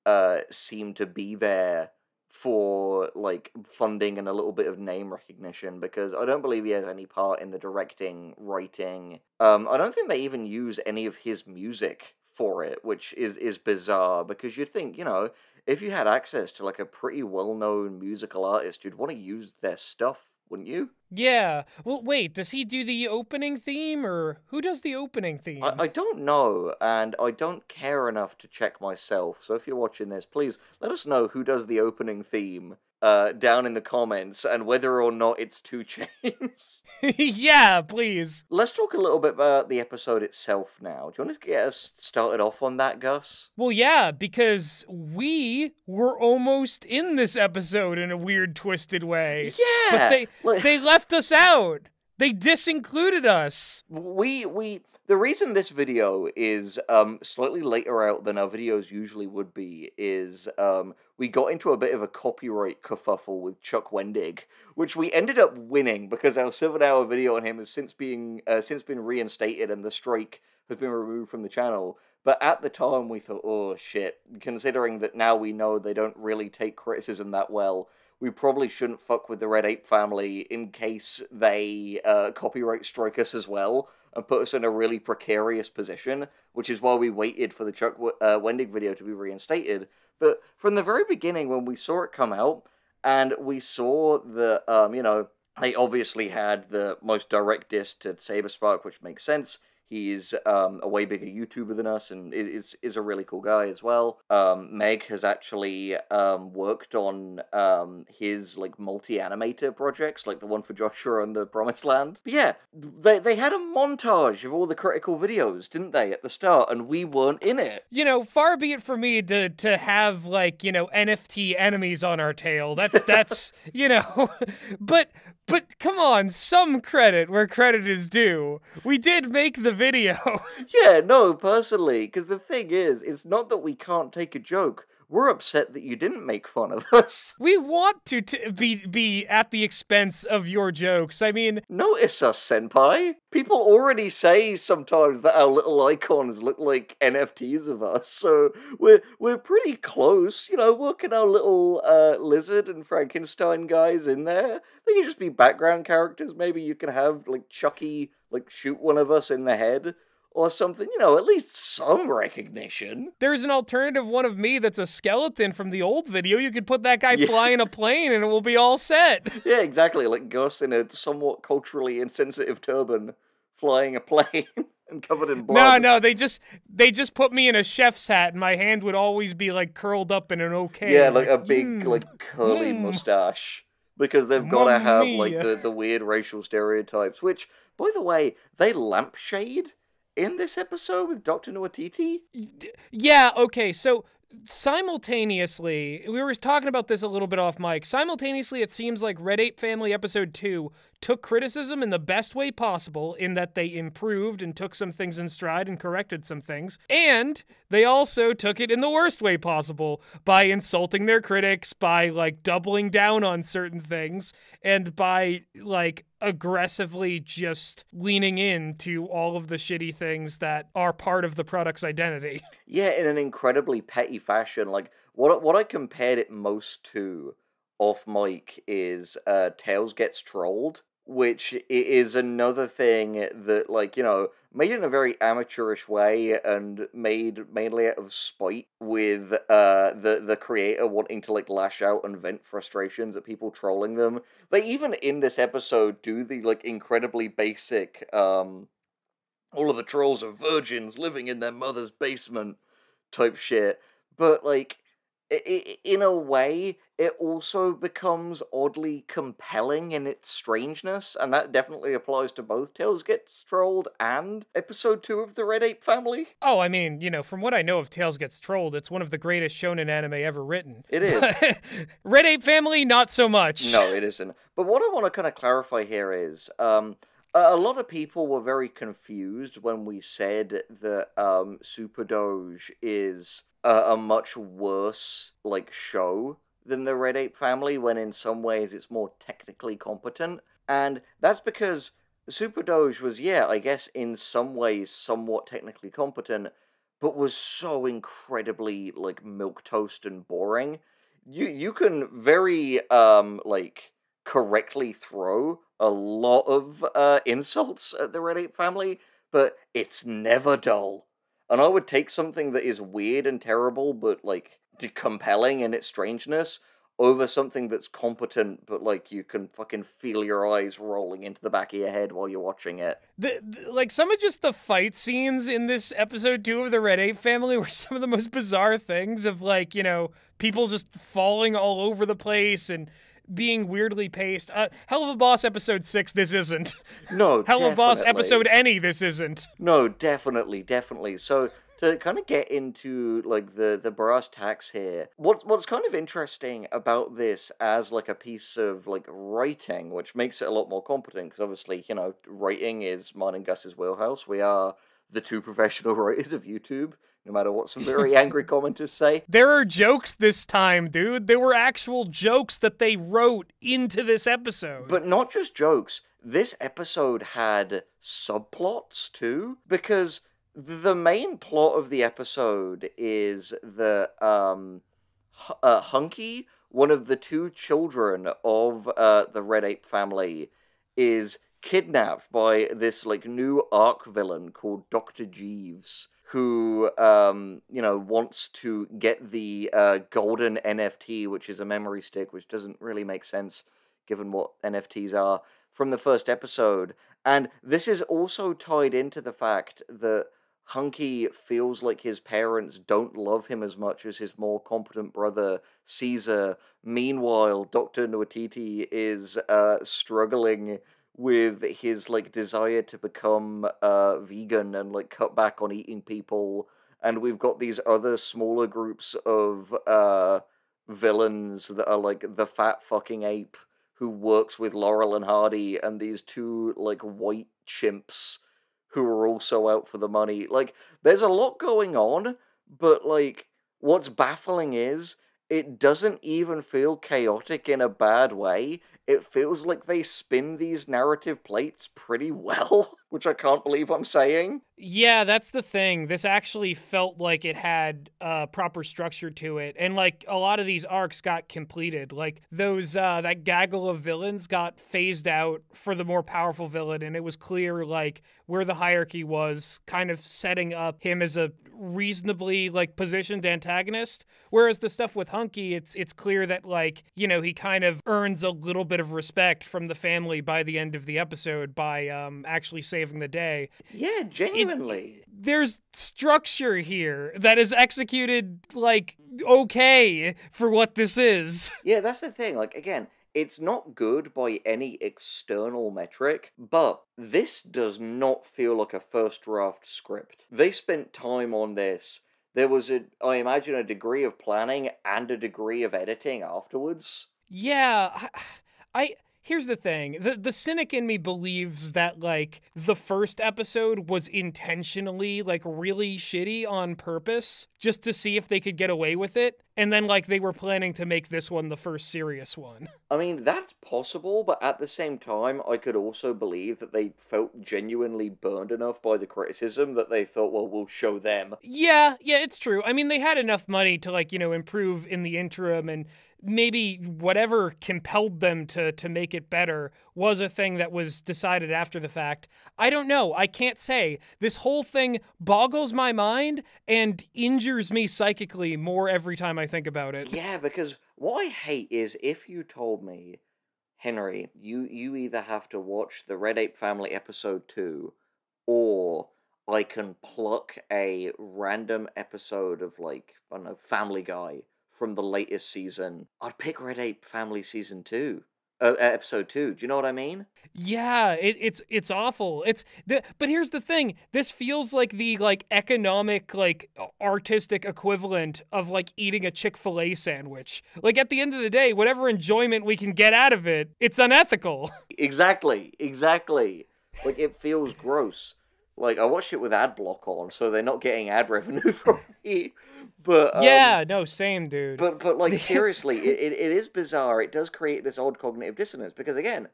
uh, seem to be there for, like, funding and a little bit of name recognition, because I don't believe he has any part in the directing, writing. Um, I don't think they even use any of his music for it, which is, is bizarre, because you'd think, you know, if you had access to, like, a pretty well-known musical artist, you'd want to use their stuff, wouldn't you? Yeah. Well, wait, does he do the opening theme, or who does the opening theme? I, I don't know, and I don't care enough to check myself, so if you're watching this, please let us know who does the opening theme uh, down in the comments, and whether or not it's two Chainz. Yeah, please. Let's talk a little bit about the episode itself now. Do you want to get us started off on that, Gus? Well, yeah, because we were almost in this episode in a weird, twisted way. Yeah! But they, like, they left us out. They disincluded us. We we the reason this video is um slightly later out than our videos usually would be is um we got into a bit of a copyright kerfuffle with Chuck Wendig, which we ended up winning because our seven-hour video on him has since being uh, since been reinstated and the strike has been removed from the channel. But at the time we thought, oh shit, considering that now we know they don't really take criticism that well, we probably shouldn't fuck with the Red Ape family in case they uh, copyright strike us as well and put us in a really precarious position, which is why we waited for the Chuck uh, Wendig video to be reinstated. But from the very beginning, when we saw it come out and we saw the, um, you know, they obviously had the most direct diss to Saberspark, which makes sense. He's um, a way bigger YouTuber than us, and is is a really cool guy as well. Um, Meg has actually um, worked on um, his like multi-animator projects, like the one for Joshua and the Promised Land. But yeah, they they had a montage of all the critical videos, didn't they, at the start? And we weren't in it. You know, far be it for me to to have like you know N F T enemies on our tail. That's that's you know, but. But come on, some credit where credit is due. We did make the video. Yeah, no, personally, because the thing is, it's not that we can't take a joke. We're upset that you didn't make fun of us. We want to t be be at the expense of your jokes. I mean, notice us, senpai. People already say sometimes that our little icons look like N F Ts of us, so we're we're pretty close. You know, working our little uh, lizard and Frankenstein guys in there. They can just be background characters. Maybe you can have like Chucky like shoot one of us in the head. Or something, you know, at least some recognition. There's an alternative one of me that's a skeleton from the old video. You could put that guy yeah. flying a plane and it will be all set. Yeah, exactly, like Gus in a somewhat culturally insensitive turban flying a plane and covered in blood. No, no, they just they just put me in a chef's hat and my hand would always be like curled up in an okay. Yeah, like, like a big mm, like curly mm. mustache. Because they've got to have like the, the weird racial stereotypes, which, by the way, they lampshade in this episode with Doctor Noatiti? Yeah, okay, so simultaneously, we were talking about this a little bit off mic, simultaneously it seems like Red Ape Family Episode two took criticism in the best way possible in that they improved and took some things in stride and corrected some things, and they also took it in the worst way possible by insulting their critics, by, like, doubling down on certain things, and by, like, aggressively just leaning into all of the shitty things that are part of the product's identity. Yeah, in an incredibly petty fashion. Like, what, what I compared it most to off mic is uh, Tails Gets Trolled, which is another thing that, like, you know, made in a very amateurish way and made mainly out of spite with uh, the, the creator wanting to, like, lash out and vent frustrations at people trolling them. They even, in this episode, do the, like, incredibly basic, um, all of the trolls are virgins living in their mother's basement type shit. But, like, in a way, it also becomes oddly compelling in its strangeness, and that definitely applies to both Tails Gets Trolled and Episode two of the Red Ape Family. Oh, I mean, you know, from what I know of Tails Gets Trolled, it's one of the greatest shonen anime ever written. It is. Red Ape Family, not so much. No, it isn't. But what I want to kind of clarify here is, um... a lot of people were very confused when we said that um, Super Doge is a, a much worse, like, show than the Red Ape Family, when in some ways it's more technically competent. And that's because Super Doge was, yeah, I guess in some ways somewhat technically competent, but was so incredibly, like, milquetoast and boring. You, you can very, um, like, correctly throw a lot of uh, insults at the Red Ape Family, but it's never dull. And I would take something that is weird and terrible, but, like, compelling in its strangeness, over something that's competent, but, like, you can fucking feel your eyes rolling into the back of your head while you're watching it. The, the, like, some of just the fight scenes in this episode two of the Red Ape Family were some of the most bizarre things of, like, you know, people just falling all over the place and being weirdly paced. Uh, Hell of a Boss Episode six, this isn't. No, Hell definitely. of a Boss Episode any, this isn't. No, definitely, definitely. So, to kind of get into, like, the, the brass tacks here, what's, what's kind of interesting about this as, like, a piece of, like, writing, which makes it a lot more competent, because obviously, you know, writing is mine and Gus's wheelhouse. We are the two professional writers of YouTube, no matter what some very angry commenters say. There are jokes this time, dude. There were actual jokes that they wrote into this episode. But not just jokes. This episode had subplots, too, because the main plot of the episode is that um, uh, Hunky, one of the two children of uh, the Red Ape Family, is kidnapped by this, like, new arc villain called Doctor Jeeves, who, um, you know, wants to get the uh, golden N F T, which is a memory stick, which doesn't really make sense given what N F Ts are, from the first episode. And this is also tied into the fact that Hunky feels like his parents don't love him as much as his more competent brother, Caesar. Meanwhile, Doctor Nwatiti is uh, struggling with his, like, desire to become uh, vegan and, like, cut back on eating people. And we've got these other smaller groups of uh, villains that are, like, the fat fucking ape who works with Laurel and Hardy, and these two, like, white chimps who are also out for the money. Like, there's a lot going on, but, like, what's baffling is it doesn't even feel chaotic in a bad way. It feels like they spin these narrative plates pretty well, which I can't believe I'm saying. Yeah, that's the thing. This actually felt like it had uh, proper structure to it. And, like, a lot of these arcs got completed. Like, those, uh, that gaggle of villains got phased out for the more powerful villain, and it was clear, like, where the hierarchy was, kind of setting up him as a reasonably, like, positioned antagonist. Whereas the stuff with Hunky, it's, it's clear that, like, you know, he kind of earns a little bit of respect from the family by the end of the episode by um actually saving the day. Yeah, genuinely. It, there's structure here that is executed, like, okay for what this is. Yeah, that's the thing. Like, again, it's not good by any external metric, but this does not feel like a first draft script. They spent time on this. There was, a, I imagine, a degree of planning and a degree of editing afterwards. Yeah, I I here's the thing. The the cynic in me believes that, like, the first episode was intentionally, like, really shitty on purpose just to see if they could get away with it, and then, like, they were planning to make this one the first serious one. I mean, that's possible, but at the same time, I could also believe that they felt genuinely burned enough by the criticism that they thought, well, we'll show them. Yeah, yeah, it's true. I mean, they had enough money to, like, you know, improve in the interim, and maybe whatever compelled them to to make it better was a thing that was decided after the fact. I don't know. I can't say. This whole thing boggles my mind and injures me psychically more every time I think about it. Yeah, because what I hate is if you told me, Henry, you, you either have to watch the Red Ape Family episode two, or I can pluck a random episode of, like, I don't know, Family Guy from the latest season, I'd pick Red Ape Family season two. Uh, episode two. Do you know what I mean? Yeah, it, it's it's awful. It's the, but here's the thing. This feels like the, like, economic, like, artistic equivalent of, like, eating a Chick-fil-A sandwich. Like, at the end of the day, whatever enjoyment we can get out of it, it's unethical. Exactly. Exactly. Like, it feels gross. Like, I watched it with ad block on, so they're not getting ad revenue from me. But um, yeah, no, same, dude. But but like, seriously, it, it it is bizarre. It does create this odd cognitive dissonance because, again,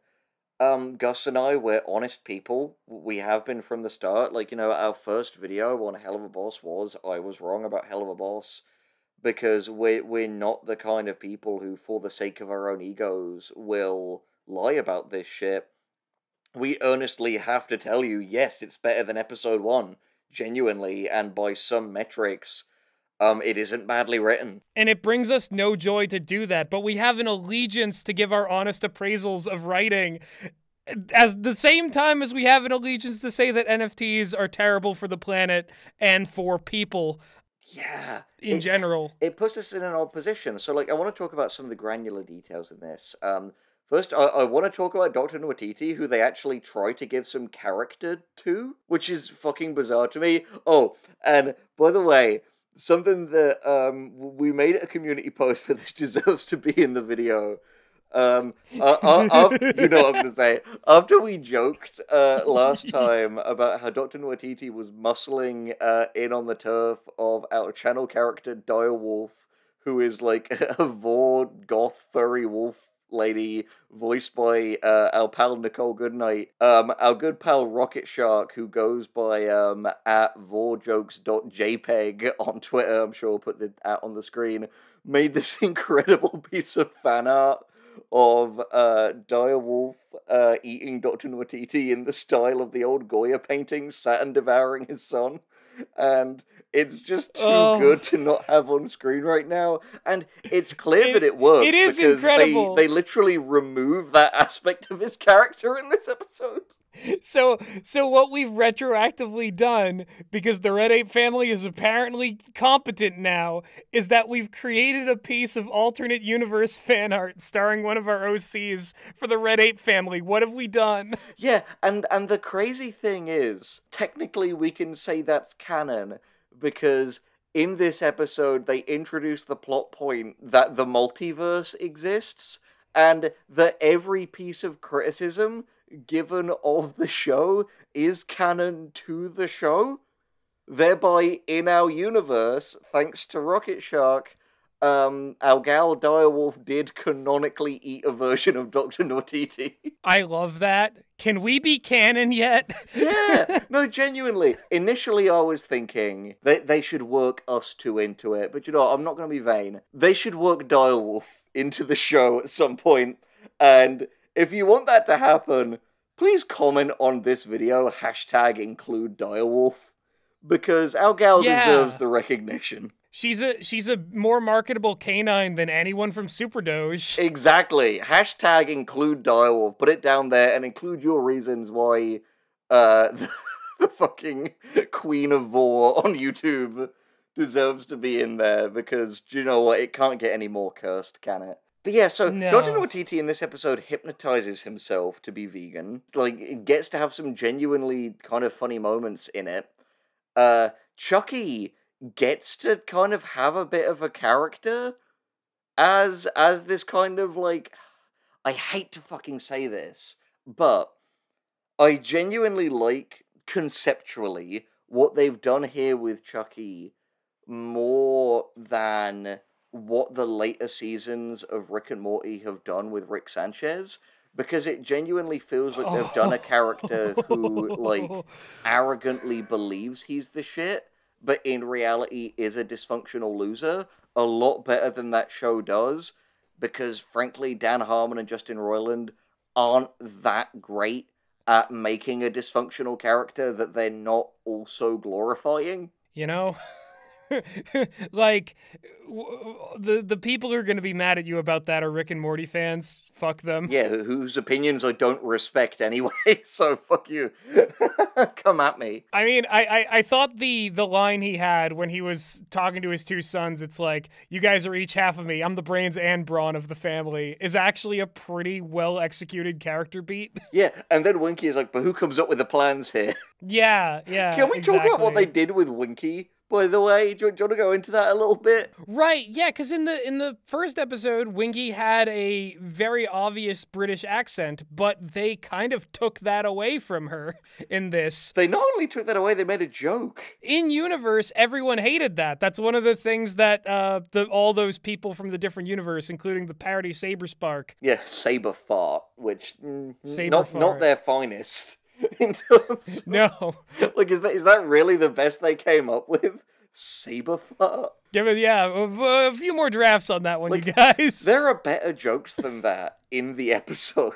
um, Gus and I, we're honest people. We have been from the start. Like, you know, our first video on Hell of a Boss was I was wrong about Hell of a Boss, because we're we're not the kind of people who, for the sake of our own egos, will lie about this shit. We earnestly have to tell you, yes, it's better than episode one, genuinely, and by some metrics, um, it isn't badly written. And it brings us no joy to do that, but we have an allegiance to give our honest appraisals of writing at the same time as we have an allegiance to say that N F Ts are terrible for the planet and for people. Yeah. In it, general. It puts us in an odd position. So, like, I want to talk about some of the granular details in this. Um... First, I, I want to talk about Doctor Nwatiti, who they actually try to give some character to, which is fucking bizarre to me. Oh, and by the way, something that um, we made a community post for this deserves to be in the video. Um, uh, uh, after, you know what I'm going to say. After we joked uh, last time about how Doctor Nwatiti was muscling uh, in on the turf of our channel character, Direwolf, who is like a Vord goth furry wolf lady, voiced by uh, our pal Nicole Goodnight, um, our good pal Rocket Shark, who goes by um, at vorjokes dot j peg on Twitter, I'm sure I'll put the at on the screen, made this incredible piece of fan art of uh, Direwolf uh, eating Doctor Nwatiti in the style of the old Goya painting, Saturn devouring his son. And it's just too oh. good to not have on screen right now. And it's clear it, that it works. It is because incredible. They, they literally remove that aspect of his character in this episode. So, so what we've retroactively done, because the Red Ape family is apparently competent now, is that we've created a piece of alternate universe fan art starring one of our O Cs for the Red Ape family. What have we done? Yeah, and, and the crazy thing is, technically we can say that's canon, because in this episode they introduce the plot point that the multiverse exists, and that every piece of criticism given of the show is canon to the show. Thereby, in our universe, thanks to Rocket Shark, um, our gal Direwolf did canonically eat a version of Doctor Naughtiti. I love that. Can we be canon yet? Yeah! No, genuinely. Initially, I was thinking that they should work us two into it, but you know, I'm not going to be vain. They should work Direwolf into the show at some point, and if you want that to happen, please comment on this video, hashtag include Direwolf, because our gal yeah. deserves the recognition. She's a she's a more marketable canine than anyone from Super Doge. Exactly. Hashtag include Direwolf. Put it down there and include your reasons why uh, the, the fucking Queen of Vor on YouTube deserves to be in there, because, do you know what, it can't get any more cursed, can it? But yeah, so no. Doctor Naughtiti in this episode hypnotizes himself to be vegan. Like, it gets to have some genuinely kind of funny moments in it. Uh, Chucky gets to kind of have a bit of a character as as this kind of, like, I hate to fucking say this, but I genuinely like, conceptually, what they've done here with Chucky more than what the later seasons of Rick and Morty have done with Rick Sanchez, because it genuinely feels like they've done a character who, like, arrogantly believes he's the shit, but in reality is a dysfunctional loser, a lot better than that show does, because, frankly, Dan Harmon and Justin Roiland aren't that great at making a dysfunctional character that they're not also glorifying. You know? Like, w the the people who are going to be mad at you about that are Rick and Morty fans. Fuck them. Yeah, whose opinions I don't respect anyway, so fuck you. Come at me. I mean, I, I, I thought the, the line he had when he was talking to his two sons, it's like, you guys are each half of me, I'm the brains and brawn of the family, is actually a pretty well-executed character beat. Yeah, and then Winky is like, but who comes up with the plans here? Yeah, yeah, Can we exactly. talk about what they did with Winky? By the way, do you, do you want to go into that a little bit? Right, yeah, because in the in the first episode, Winky had a very obvious British accent, but they kind of took that away from her in this. They not only took that away, they made a joke. In universe, everyone hated that. That's one of the things that uh, the, all those people from the different universe, including the parody Saberspark. Yeah, Saber Fart, which mm, Saber not, fart. not their finest. In terms of, no. Like, is that is that really the best they came up with? Saber fart? Give it, yeah, a, a few more drafts on that one, like, you guys. There are better jokes than that in the episode.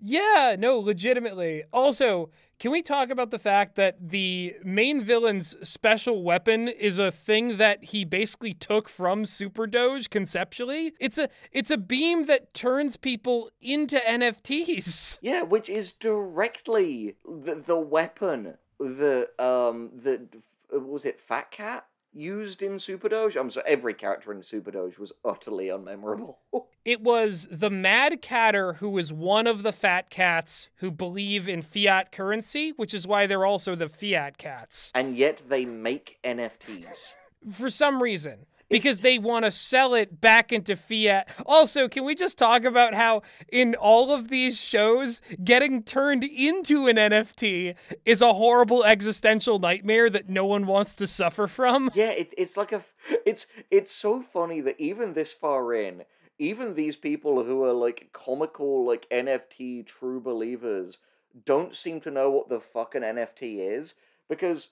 Yeah, no, legitimately. Also, can we talk about the fact that the main villain's special weapon is a thing that he basically took from Super Doge conceptually? It's a it's a beam that turns people into N F Ts. Yeah, which is directly the, the weapon that um the was it Fat Cat used in Super Doge? I'm sorry, every character in Super Doge was utterly unmemorable. It was the Mad Catter, who is one of the Fat Cats who believe in fiat currency, which is why they're also the Fiat Cats. And yet they make N F Ts. For some reason. Because they want to sell it back into fiat. Also, can we just talk about how in all of these shows, getting turned into an N F T is a horrible existential nightmare that no one wants to suffer from? Yeah, it, it's like a... It's, it's so funny that even this far in, even these people who are like comical, like N F T true believers, don't seem to know what the fuck an N F T is, because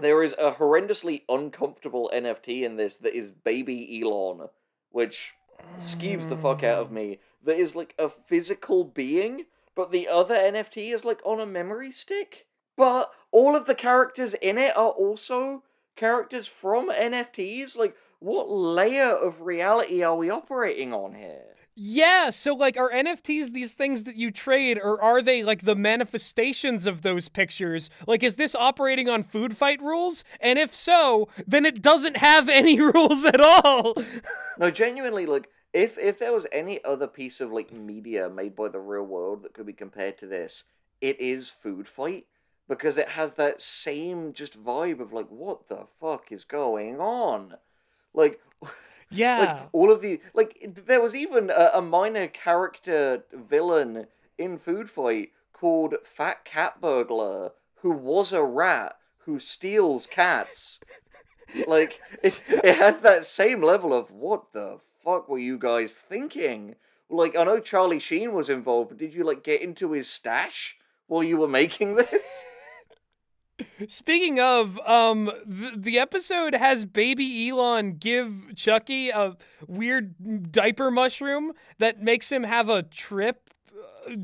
there is a horrendously uncomfortable N F T in this that is Baby Elon, which skeeves the fuck out of me. That is like a physical being, but the other N F T is like on a memory stick. But all of the characters in it are also characters from N F Ts. Like, what layer of reality are we operating on here? Yeah, so, like, are N F Ts these things that you trade, or are they, like, the manifestations of those pictures? Like, is this operating on Food Fight rules? And if so, then it doesn't have any rules at all! No, genuinely, like, if, if there was any other piece of, like, media made by the real world that could be compared to this, it is Food Fight. Because it has that same just vibe of, like, what the fuck is going on? Like... Yeah. Like, all of the... Like, there was even a, a minor character villain in Food Fight called Fat Cat Burglar, who was a rat who steals cats. Like, it, it has that same level of, what the fuck were you guys thinking? Like, I know Charlie Sheen was involved, but did you, like, get into his stash while you were making this? Speaking of, um, th the episode has baby Elon give Chucky a weird diaper mushroom that makes him have a trip, uh,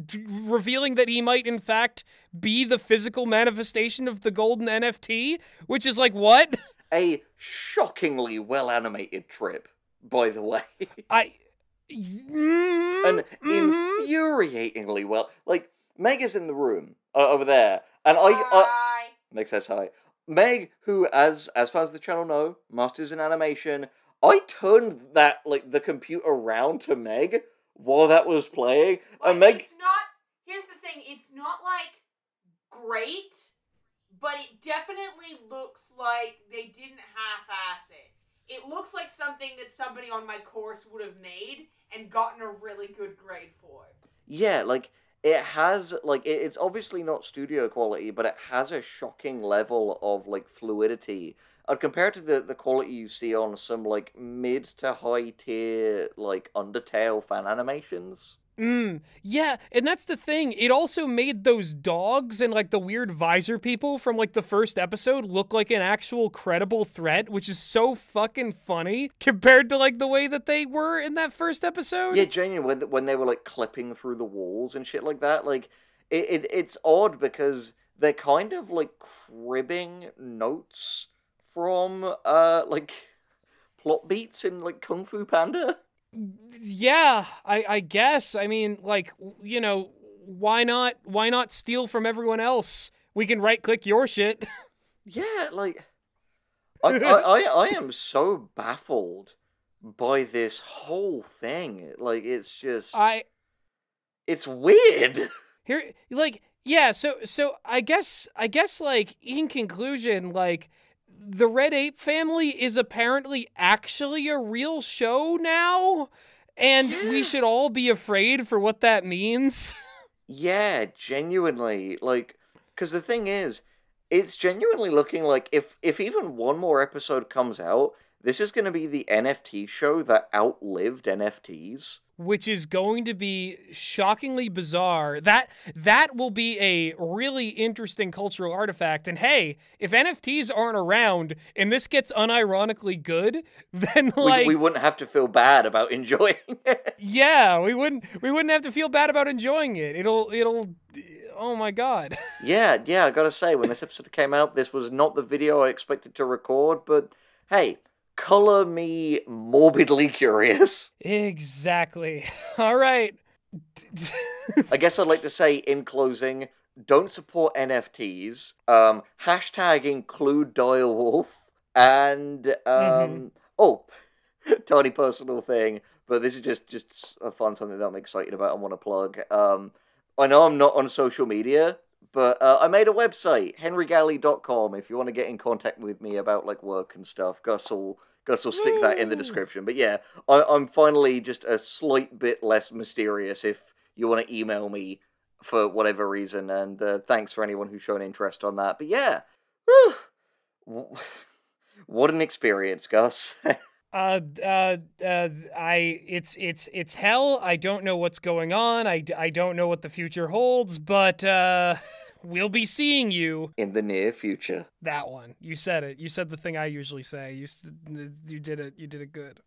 revealing that he might, in fact, be the physical manifestation of the golden N F T, which is like, what? A shockingly well-animated trip, by the way. I... Mm-hmm. An infuriatingly well... Like, Meg is in the room, uh, over there, and I... I Meg says hi. Meg, who, as as far as the channel know, masters in animation, I turned that, like, the computer around to Meg while that was playing. Like, and Meg... It's not... Here's the thing. It's not, like, great, but it definitely looks like they didn't half-ass it. It looks like something that somebody on my course would have made and gotten a really good grade for. Yeah, like... It has, like, it's obviously not studio quality, but it has a shocking level of, like, fluidity. I'd compare it to the, the quality you see on some, like, mid to high tier, like, Undertale fan animations. Mm, yeah, and that's the thing. It also made those dogs and, like, the weird visor people from, like, the first episode look like an actual credible threat, which is so fucking funny compared to, like, the way that they were in that first episode. Yeah, genuinely, when, when they were, like, clipping through the walls and shit like that, like, it, it it's odd because they're kind of, like, cribbing notes from, uh, like, plot beats in, like, Kung Fu Panda. Yeah, I, I guess. I mean, like, you know, why not, why not steal from everyone else? We can right-click your shit. Yeah, like, I, I, I, I am so baffled by this whole thing. Like, it's just... I... It's weird. Here, like, yeah, so, so I guess, I guess, like, in conclusion, like... The Red Ape Family is apparently actually a real show now, and yeah. We should all be afraid for what that means. Yeah, genuinely. Like, because the thing is, it's genuinely looking like if, if even one more episode comes out, this is going to be the N F T show that outlived N F Ts. Which is going to be shockingly bizarre. That that will be a really interesting cultural artifact. And hey, if N F Ts aren't around and this gets unironically good, then like we, we wouldn't have to feel bad about enjoying it. Yeah, we wouldn't we wouldn't have to feel bad about enjoying it. It'll it'll oh my god. Yeah, yeah, I gotta say, when this episode came out, this was not the video I expected to record, but hey, color me morbidly curious. Exactly. All right. I guess I'd like to say in closing, don't support N F Ts. Um, hashtag include Direwolf. And, um, mm-hmm. oh, tiny personal thing, but this is just, just a fun something that I'm excited about and want to plug. Um, I know I'm not on social media, but uh, I made a website, henry galley dot com, if you want to get in contact with me about, like, work and stuff. Gus will, Gus will stick that in the description. But yeah, I, I'm finally just a slight bit less mysterious if you want to email me for whatever reason. And uh, thanks for anyone who's shown interest on that. But yeah, whew. What an experience, Gus. Uh, uh, uh, I, it's, it's, it's hell. I don't know what's going on. I, I don't know what the future holds, but, uh, we'll be seeing you in the near future. That one. You said it. You said the thing I usually say. You, you did it. You did it good.